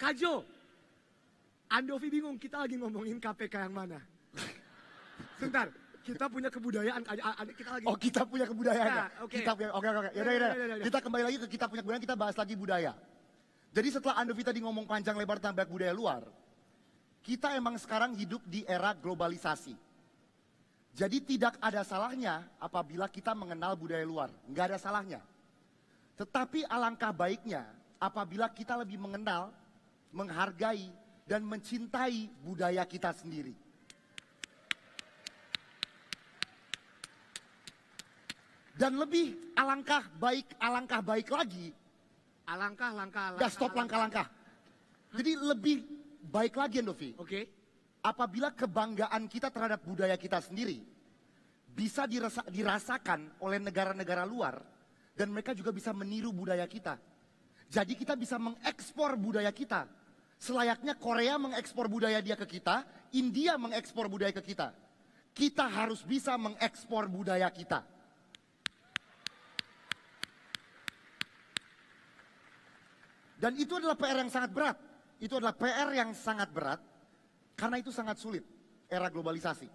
Kajo. Andovi bingung, kita lagi ngomongin K P K yang mana? Sebentar, kita punya kebudayaan. Kita lagi... Oh, kita punya kebudayaan ya? Oke, oke, oke. Kita kembali lagi ke kita punya kebudayaan, kita bahas lagi budaya. Jadi setelah Andovi tadi ngomong panjang lebar tentang budaya luar, kita emang sekarang hidup di era globalisasi. Jadi tidak ada salahnya apabila kita mengenal budaya luar. Nggak ada salahnya. Tetapi alangkah baiknya apabila kita lebih mengenal, menghargai, dan mencintai budaya kita sendiri. Dan lebih alangkah baik, alangkah baik lagi. Alangkah, langkah, langkah. Ya stop langkah-langkah. Jadi lebih baik lagi, Andovi. Oke. Okay. Apabila kebanggaan kita terhadap budaya kita sendiri bisa dirasa, dirasakan oleh negara-negara luar dan mereka juga bisa meniru budaya kita. Jadi kita bisa mengekspor budaya kita. Selayaknya Korea mengekspor budaya dia ke kita, India mengekspor budaya ke kita. Kita harus bisa mengekspor budaya kita. Dan itu adalah P R yang sangat berat. Itu adalah P R yang sangat berat, karena itu sangat sulit, era globalisasi.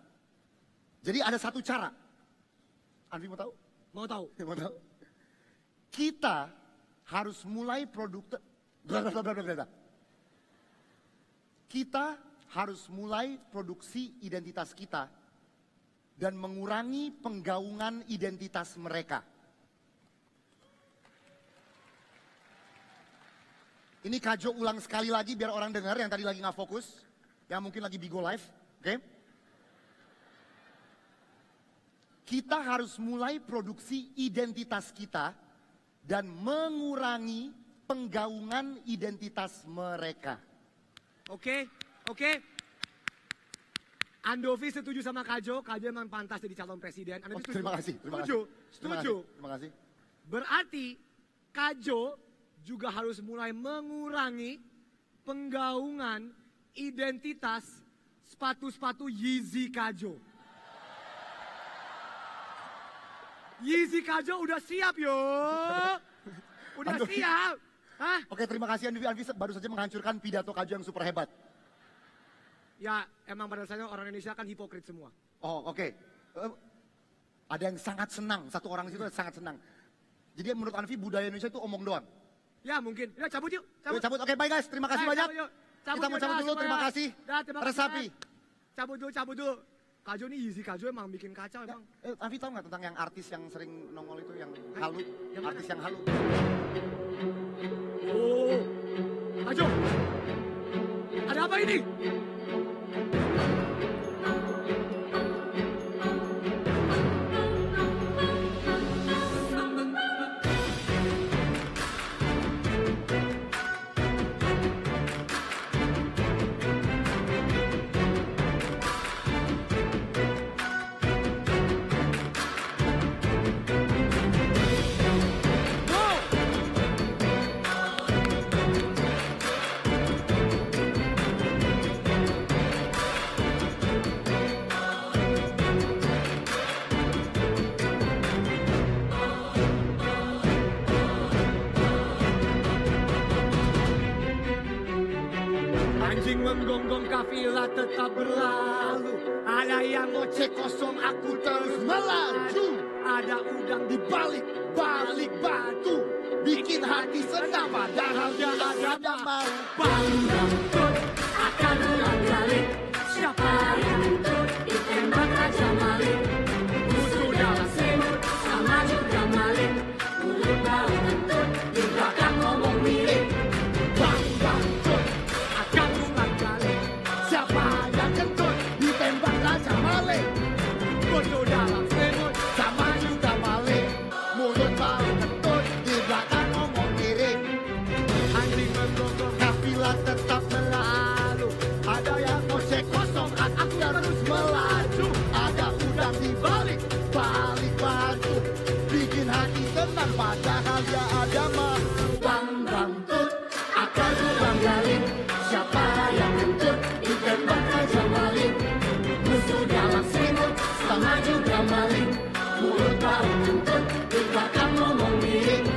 Jadi ada satu cara. Anvi mau tahu? Mau tahu. Mau tahu? Kita harus mulai produk... Kita harus mulai produksi identitas kita dan mengurangi penggaungan identitas mereka. Ini Kajo ulang sekali lagi biar orang dengar yang tadi lagi nggak fokus, yang mungkin lagi bigo live, oke? Okay? Kita harus mulai produksi identitas kita dan mengurangi penggaungan identitas mereka. Oke, okay, oke. Okay. Andovi setuju sama Kajo, Kajo emang pantas jadi calon presiden. Andovi oh, setuju. Terima kasih, terima setuju, kasih. Setuju. Terima kasih. Berarti Kajo juga harus mulai mengurangi penggaungan identitas sepatu-sepatu Yeezy Kajo. Yeezy Kajo udah siap yo, udah Andovi. Siap. Hah? Oke, terima kasih Andovi. Andovi baru saja menghancurkan pidato Kajo yang super hebat. Ya, emang pada dasarnya orang Indonesia kan hipokrit semua. Oh, oke. Okay. Uh, ada yang sangat senang, satu orang di situ sangat senang. Jadi menurut Andovi budaya Indonesia itu omong doang. Ya, mungkin. Ya, cabut yuk. Cabut. Ya, cabut. Oke, okay, bye guys. Terima kasih Ay, banyak. Cabut, cabut, kita mau cabut dulu, terima kasih. Dah, terima Resapi. Kasih. Cabut dulu, cabut dulu. Kajo nih Yeezy Kajo emang bikin kacau emang. Eh, Andovi tau nggak tentang yang artis yang sering nongol itu yang halu, yang artis yang halu. Oh, Kajo, ada apa ini? Anjing menggonggong kafilah tetap berlalu. Ada yang ngoceh kosong, aku terus melaju. Ada udang di balik balik batu, bikin hati senang padahal dia ada malu. Bandang pun akan ulang balik. Siapa yang ikut ditembak Raja Malik. Musuh dalam semut sama juga Malik. Mulut bau kentut di belakang ngomong mirip. Bandang pun akan ulang balik. Siapa yang kentut ditembak Raja Malik. Musuh dalam semut sama juga Malik. Mulut bau kentut di belakang ngomong mirip. Anjing menggonggong kafilah tetap melalu. Ada yang ngocek kosong, aku terus melaju. Ada udang di balik balik batu, bikin hati tenang padahal ya ada mah. Bang bang tut akan ulang balik. Siapa yang kentut ditembak Raja Malik. Musuh dalam selimut sama juga maling. Mulut bau kentut di belakang ngomong miring.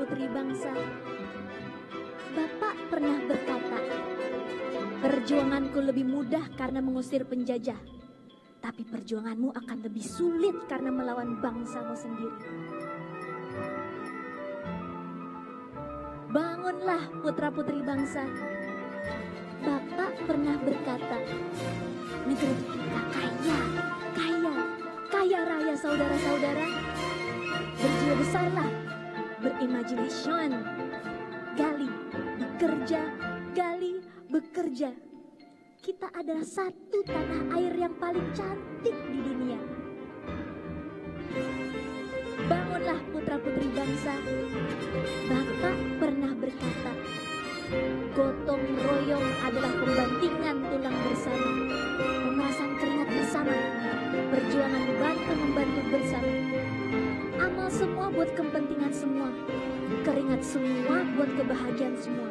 Putri bangsa, Bapak pernah berkata, perjuanganku lebih mudah karena mengusir penjajah, tapi perjuanganmu akan lebih sulit karena melawan bangsamu sendiri. Bangunlah putra-putri bangsa. Bapak pernah berkata, negeri kita kaya, kaya, kaya raya saudara-saudara. Berjiwa besarlah, berimajinasi, gali, bekerja, gali, bekerja. Kita adalah satu tanah air yang paling cantik di dunia. Bangunlah putra-putri bangsa. Bapak pernah berkata, gotong royong adalah pembandingan tulang bersama, pemerasan keringat bersama, perjuangan bantu-membantu bersama. Amal semua buat kepentingan semua, keringat semua buat kebahagiaan semua.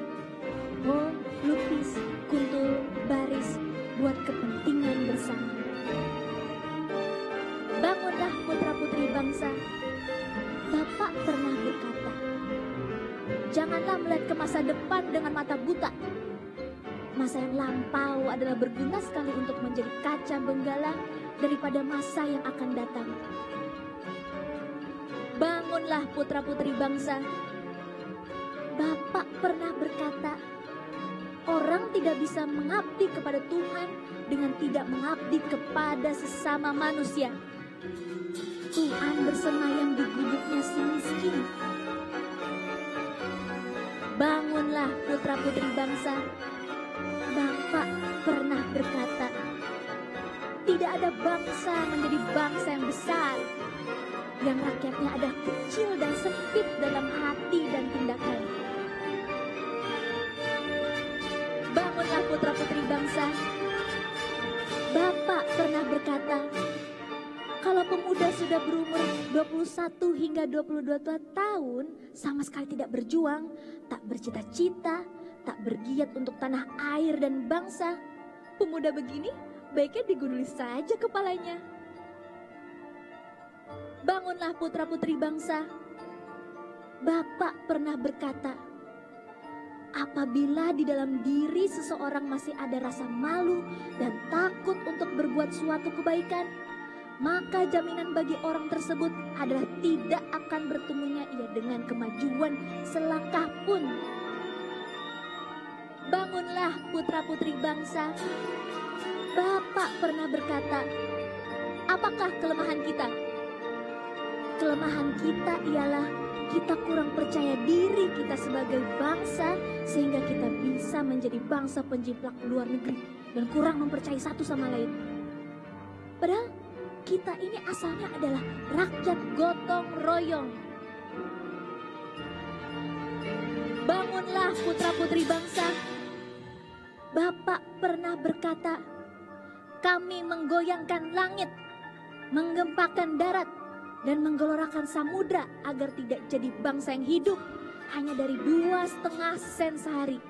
Bol, lupis, kuntul, baris buat kepentingan bersama. Bangunlah putra-putri bangsa. Bapak pernah berkata, janganlah melihat ke masa depan dengan mata buta, Masa yang lampau adalah berguna sekali untuk menjadi kaca benggala daripada masa yang akan datang. Bangunlah putra-putri bangsa. Bapak pernah berkata, orang tidak bisa mengabdi kepada Tuhan dengan tidak mengabdi kepada sesama manusia. Tuhan bersemayam di gubuknya si miskin. Bangunlah putra-putri bangsa. Bapak pernah berkata, tidak ada bangsa menjadi bangsa yang besar yang rakyatnya ada kecil dan sempit dalam hati dan tindakan. Bangunlah putra-putri bangsa. Bapak pernah berkata, kalau pemuda sudah berumur dua puluh satu hingga dua puluh dua tahun sama sekali tidak berjuang, tak bercita-cita, tak bergiat untuk tanah air dan bangsa, pemuda begini baiknya digunduli saja kepalanya. Bangunlah putra-putri bangsa. Bapak pernah berkata, apabila di dalam diri seseorang masih ada rasa malu dan takut untuk berbuat suatu kebaikan, maka jaminan bagi orang tersebut adalah tidak akan bertemunya ia dengan kemajuan selangkah pun. Bangunlah putra-putri bangsa. Bapak pernah berkata, apakah kelemahan kita? Kelemahan kita ialah kita kurang percaya diri kita sebagai bangsa, sehingga kita bisa menjadi bangsa penjiplak luar negeri dan kurang mempercayai satu sama lain. Padahal kita ini asalnya adalah rakyat gotong royong. Bangunlah putra-putri bangsa. Bapak pernah berkata, kami menggoyangkan langit, menggempakan darat, dan menggelorakan samudra agar tidak jadi bangsa yang hidup hanya dari dua setengah sen sehari.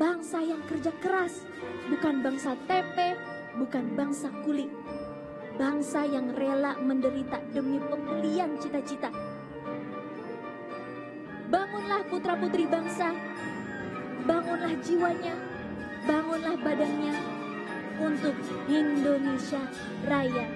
Bangsa yang kerja keras, bukan bangsa tempe, bukan bangsa kuli. Bangsa yang rela menderita demi pemulihan cita-cita. Bangunlah putra-putri bangsa. Bangunlah jiwanya, bangunlah badannya untuk Indonesia Raya.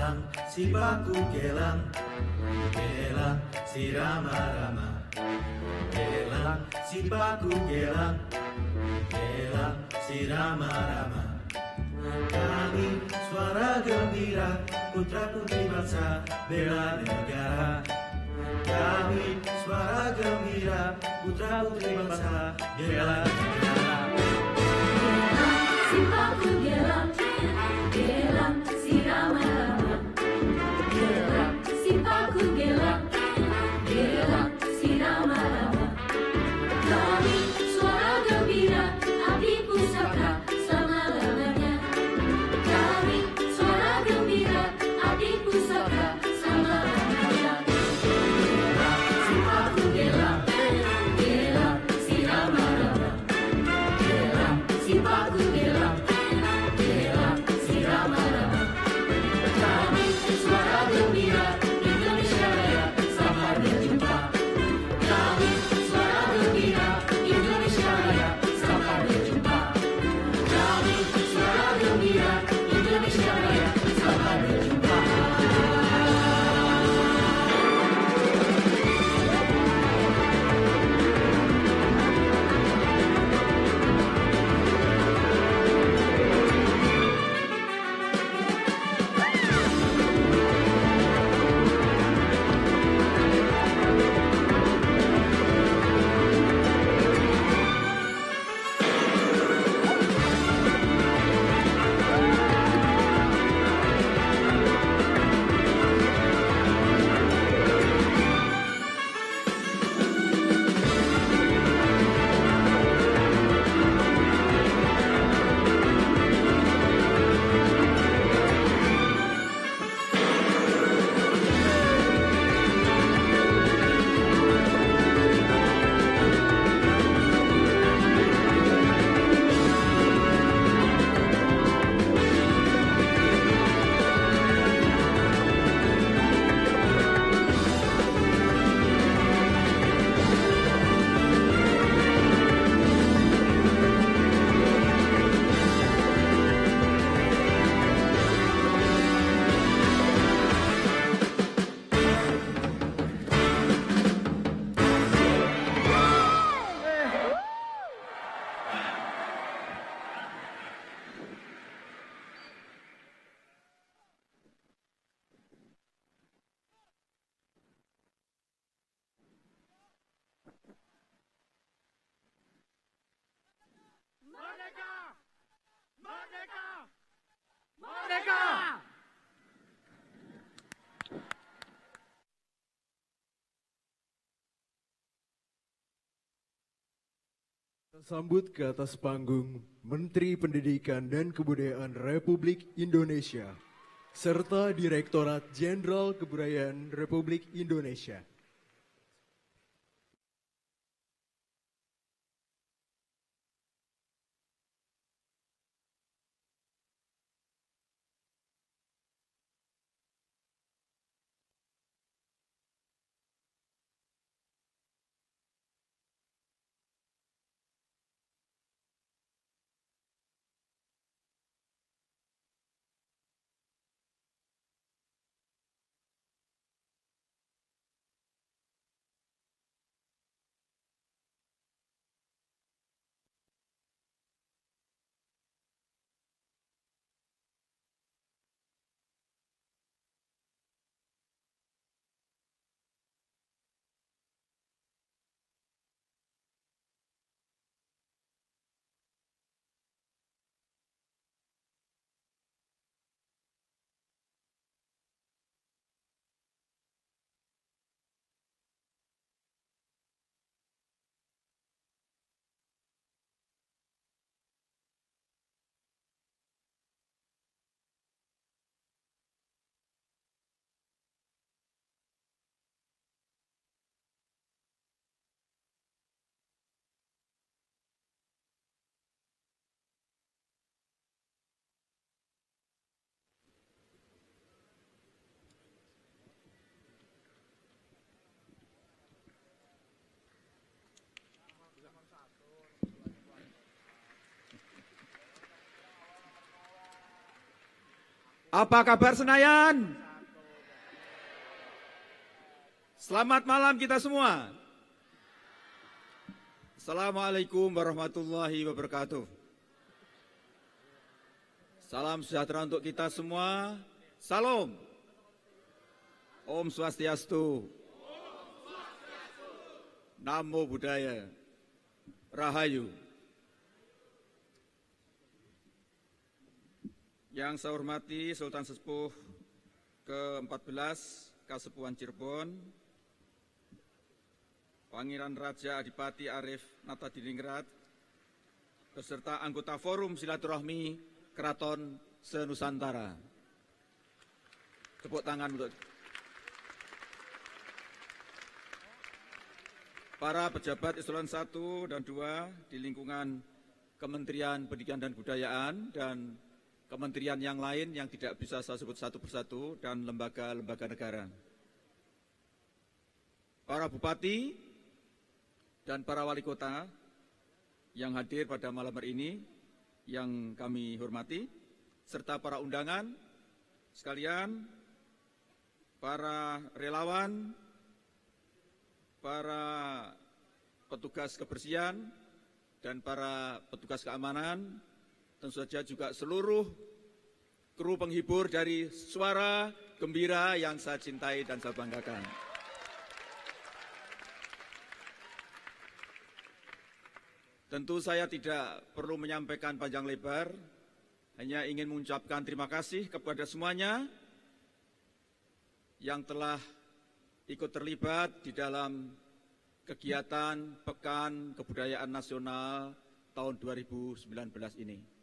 kelang, si baku kelang, kelang, si rama-rama, kelang, si baku kelang, kelang, si rama-rama. Kami suara gembira, putra putri bangsa bela negara. Kami suara gembira, putra putri bangsa bela negara. Gelang, si baku gelang, gelang, si rama-rama. Gelang, si baku gelang, gelang, si rama-rama. Kami suara gembira, abdi pusaka. Sambut ke atas panggung Menteri Pendidikan dan Kebudayaan Republik Indonesia serta Direktorat Jenderal Kebudayaan Republik Indonesia. Apa kabar Senayan? Selamat malam kita semua. Assalamualaikum warahmatullahi wabarakatuh. Salam sejahtera untuk kita semua. Salam. Om Swastiastu. Namo Buddhaya. Rahayu. Yang saya hormati Sultan Sepuh ke empat belas Kasepuhan Cirebon, Pangeran Raja Adipati Arif Nata Dilingrat, beserta anggota Forum Silaturahmi Keraton Senusantara. Tepuk tangan untuk para pejabat eselon satu dan dua di lingkungan Kementerian Pendidikan dan Kebudayaan dan kementerian yang lain yang tidak bisa saya sebut satu persatu, dan lembaga-lembaga negara. Para bupati dan para wali kota yang hadir pada malam hari ini, yang kami hormati, serta para undangan sekalian, para relawan, para petugas kebersihan, dan para petugas keamanan, tentu saja juga seluruh kru penghibur dari Suara Gembira yang saya cintai dan saya banggakan. Tentu saya tidak perlu menyampaikan panjang lebar, hanya ingin mengucapkan terima kasih kepada semuanya yang telah ikut terlibat di dalam kegiatan Pekan Kebudayaan Nasional tahun dua ribu sembilan belas ini.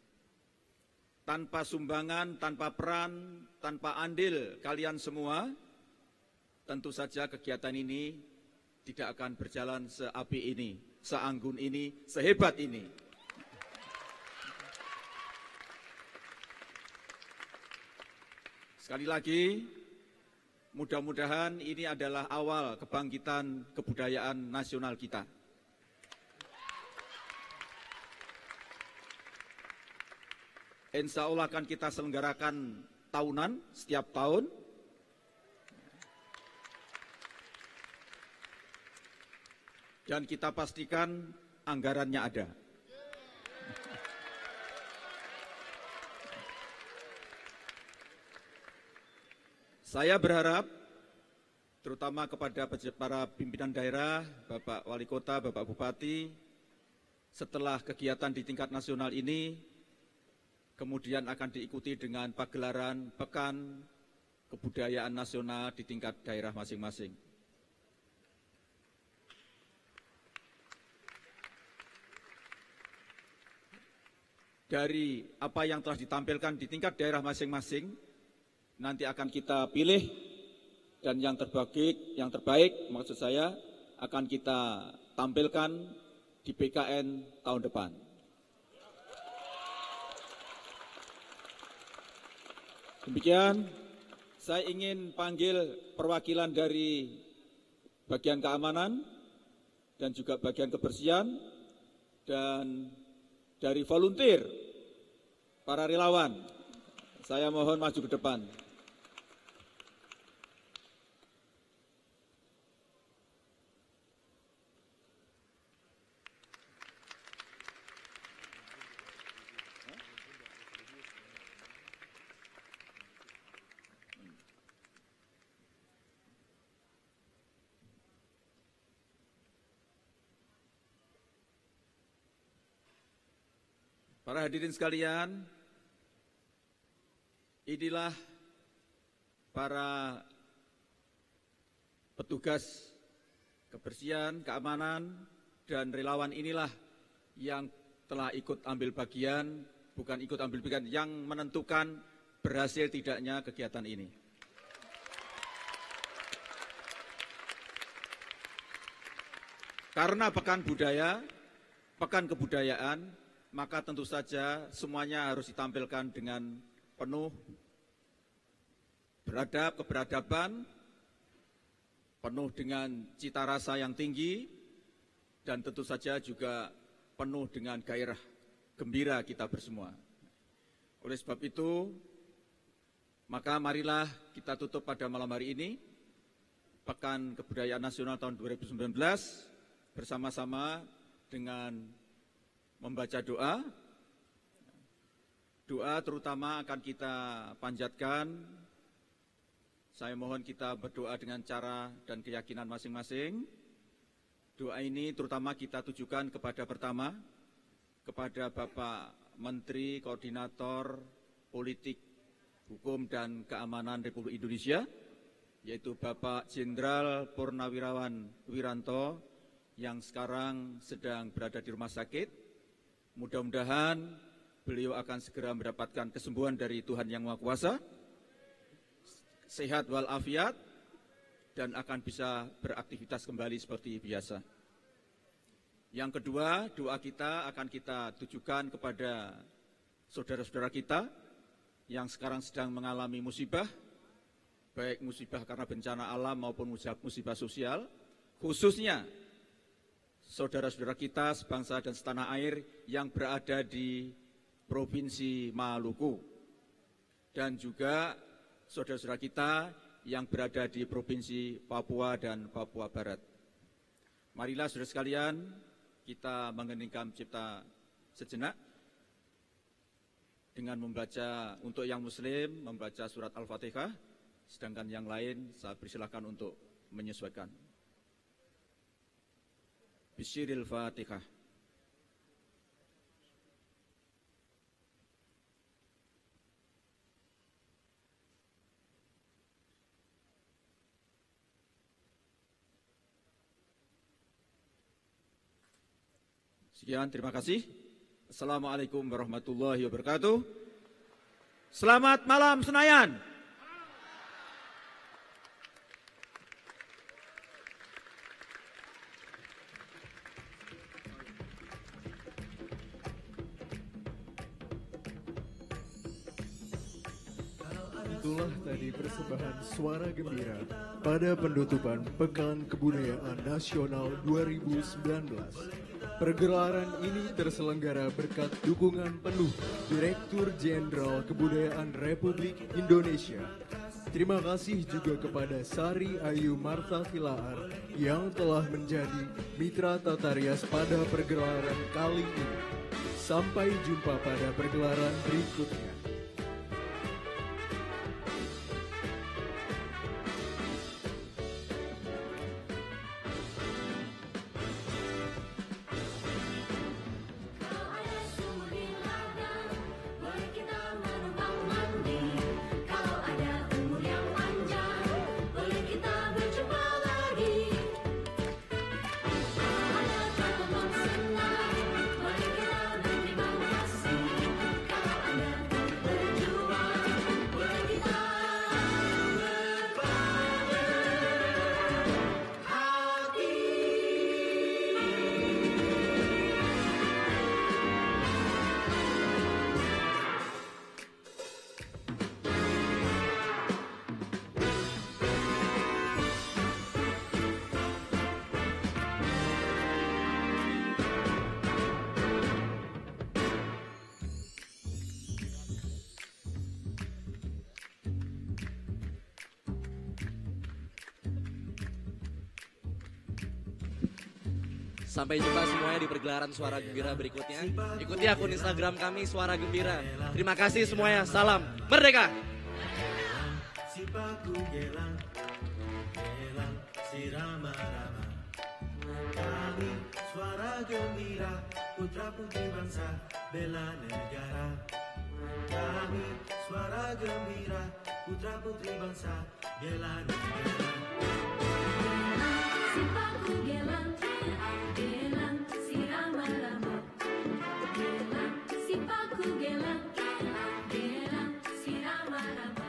Tanpa sumbangan, tanpa peran, tanpa andil kalian semua, tentu saja kegiatan ini tidak akan berjalan seapi ini, seanggun ini, sehebat ini. Sekali lagi, mudah-mudahan ini adalah awal kebangkitan kebudayaan nasional kita. Insya Allah akan kita selenggarakan tahunan setiap tahun. Dan kita pastikan anggarannya ada. Saya berharap, terutama kepada para pimpinan daerah, Bapak Wali Kota, Bapak Bupati, setelah kegiatan di tingkat nasional ini, kemudian akan diikuti dengan pagelaran Pekan Kebudayaan Nasional di tingkat daerah masing-masing. Dari apa yang telah ditampilkan di tingkat daerah masing-masing, nanti akan kita pilih, dan yang terbaik, yang terbaik maksud saya, akan kita tampilkan di P K N tahun depan. Demikian, saya ingin panggil perwakilan dari bagian keamanan dan juga bagian kebersihan dan dari volunteer, para relawan. Saya mohon maju ke depan. Para hadirin sekalian, inilah para petugas kebersihan, keamanan, dan relawan inilah yang telah ikut ambil bagian, bukan ikut ambil bagian, yang menentukan berhasil tidaknya kegiatan ini. Karena pekan budaya, pekan kebudayaan, maka tentu saja semuanya harus ditampilkan dengan penuh beradab, keberadaban, penuh dengan cita rasa yang tinggi, dan tentu saja juga penuh dengan gairah gembira kita bersemua. Oleh sebab itu, Maka marilah kita tutup pada malam hari ini Pekan Kebudayaan Nasional tahun dua ribu sembilan belas bersama-sama dengan membaca doa. Doa terutama akan kita panjatkan. Saya mohon kita berdoa dengan cara dan keyakinan masing-masing. Doa ini terutama kita tujukan kepada pertama, kepada Bapak Menteri Koordinator Politik Hukum dan Keamanan Republik Indonesia, yaitu Bapak Jenderal Purnawirawan Wiranto yang sekarang sedang berada di rumah sakit. Mudah-mudahan beliau akan segera mendapatkan kesembuhan dari Tuhan Yang Maha Kuasa, sehat walafiat, dan akan bisa beraktivitas kembali seperti biasa. Yang kedua, doa kita akan kita tujukan kepada saudara-saudara kita yang sekarang sedang mengalami musibah, baik musibah karena bencana alam maupun musibah sosial, khususnya saudara-saudara kita sebangsa dan setanah air yang berada di Provinsi Maluku, dan juga saudara-saudara kita yang berada di Provinsi Papua dan Papua Barat. Marilah saudara sekalian, kita mengeningkan cipta sejenak dengan membaca, untuk yang muslim membaca surat Al-Fatihah, sedangkan yang lain saya persilahkan untuk menyesuaikan. Bisyiril Fatihah. Sekian, terima kasih. Assalamualaikum warahmatullahi wabarakatuh. Selamat malam Senayan. Itulah tadi persembahan Suara Gembira pada penutupan Pekan Kebudayaan Nasional dua ribu sembilan belas. Pergelaran ini terselenggara berkat dukungan penuh Direktur Jenderal Kebudayaan Republik Indonesia. Terima kasih juga kepada Sari Ayu Martha Tilaar yang telah menjadi mitra tata rias pada pergelaran kali ini. Sampai jumpa pada pergelaran berikutnya. Sampai jumpa semuanya di pergelaran Suara Gembira berikutnya. Ikuti akun Instagram kami Suara Gembira. Terima kasih semuanya. Salam Merdeka. Kami Suara Gembira, putra putri bangsa, bela negara. Kami Suara Gembira, putra putri bangsa, bela negara. Sipaku gelang, gelang si lama-lama, gelang sipaku gelang, gelang si lama-lama.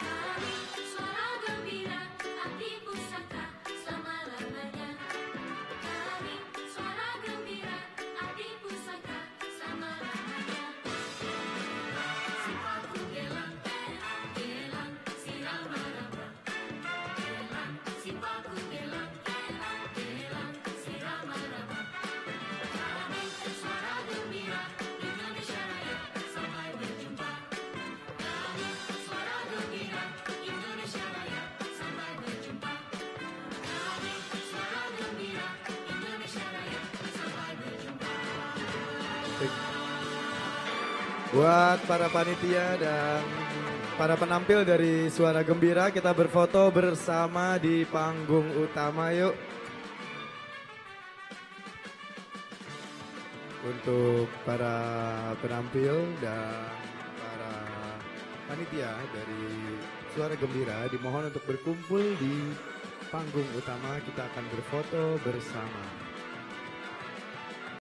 Kami Suara Gembira, arti pusaka selama-lamanya. Kami Suara Gembira, arti pusaka selama-lamanya. Sipaku gelang, gelang si lama-lama, gelang sipaku gelang. We'll be right back. Buat para panitia dan para penampil dari Suara Gembira, kita berfoto bersama di panggung utama yuk. Untuk para penampil dan para panitia dari Suara Gembira dimohon untuk berkumpul di panggung utama, kita akan berfoto bersama.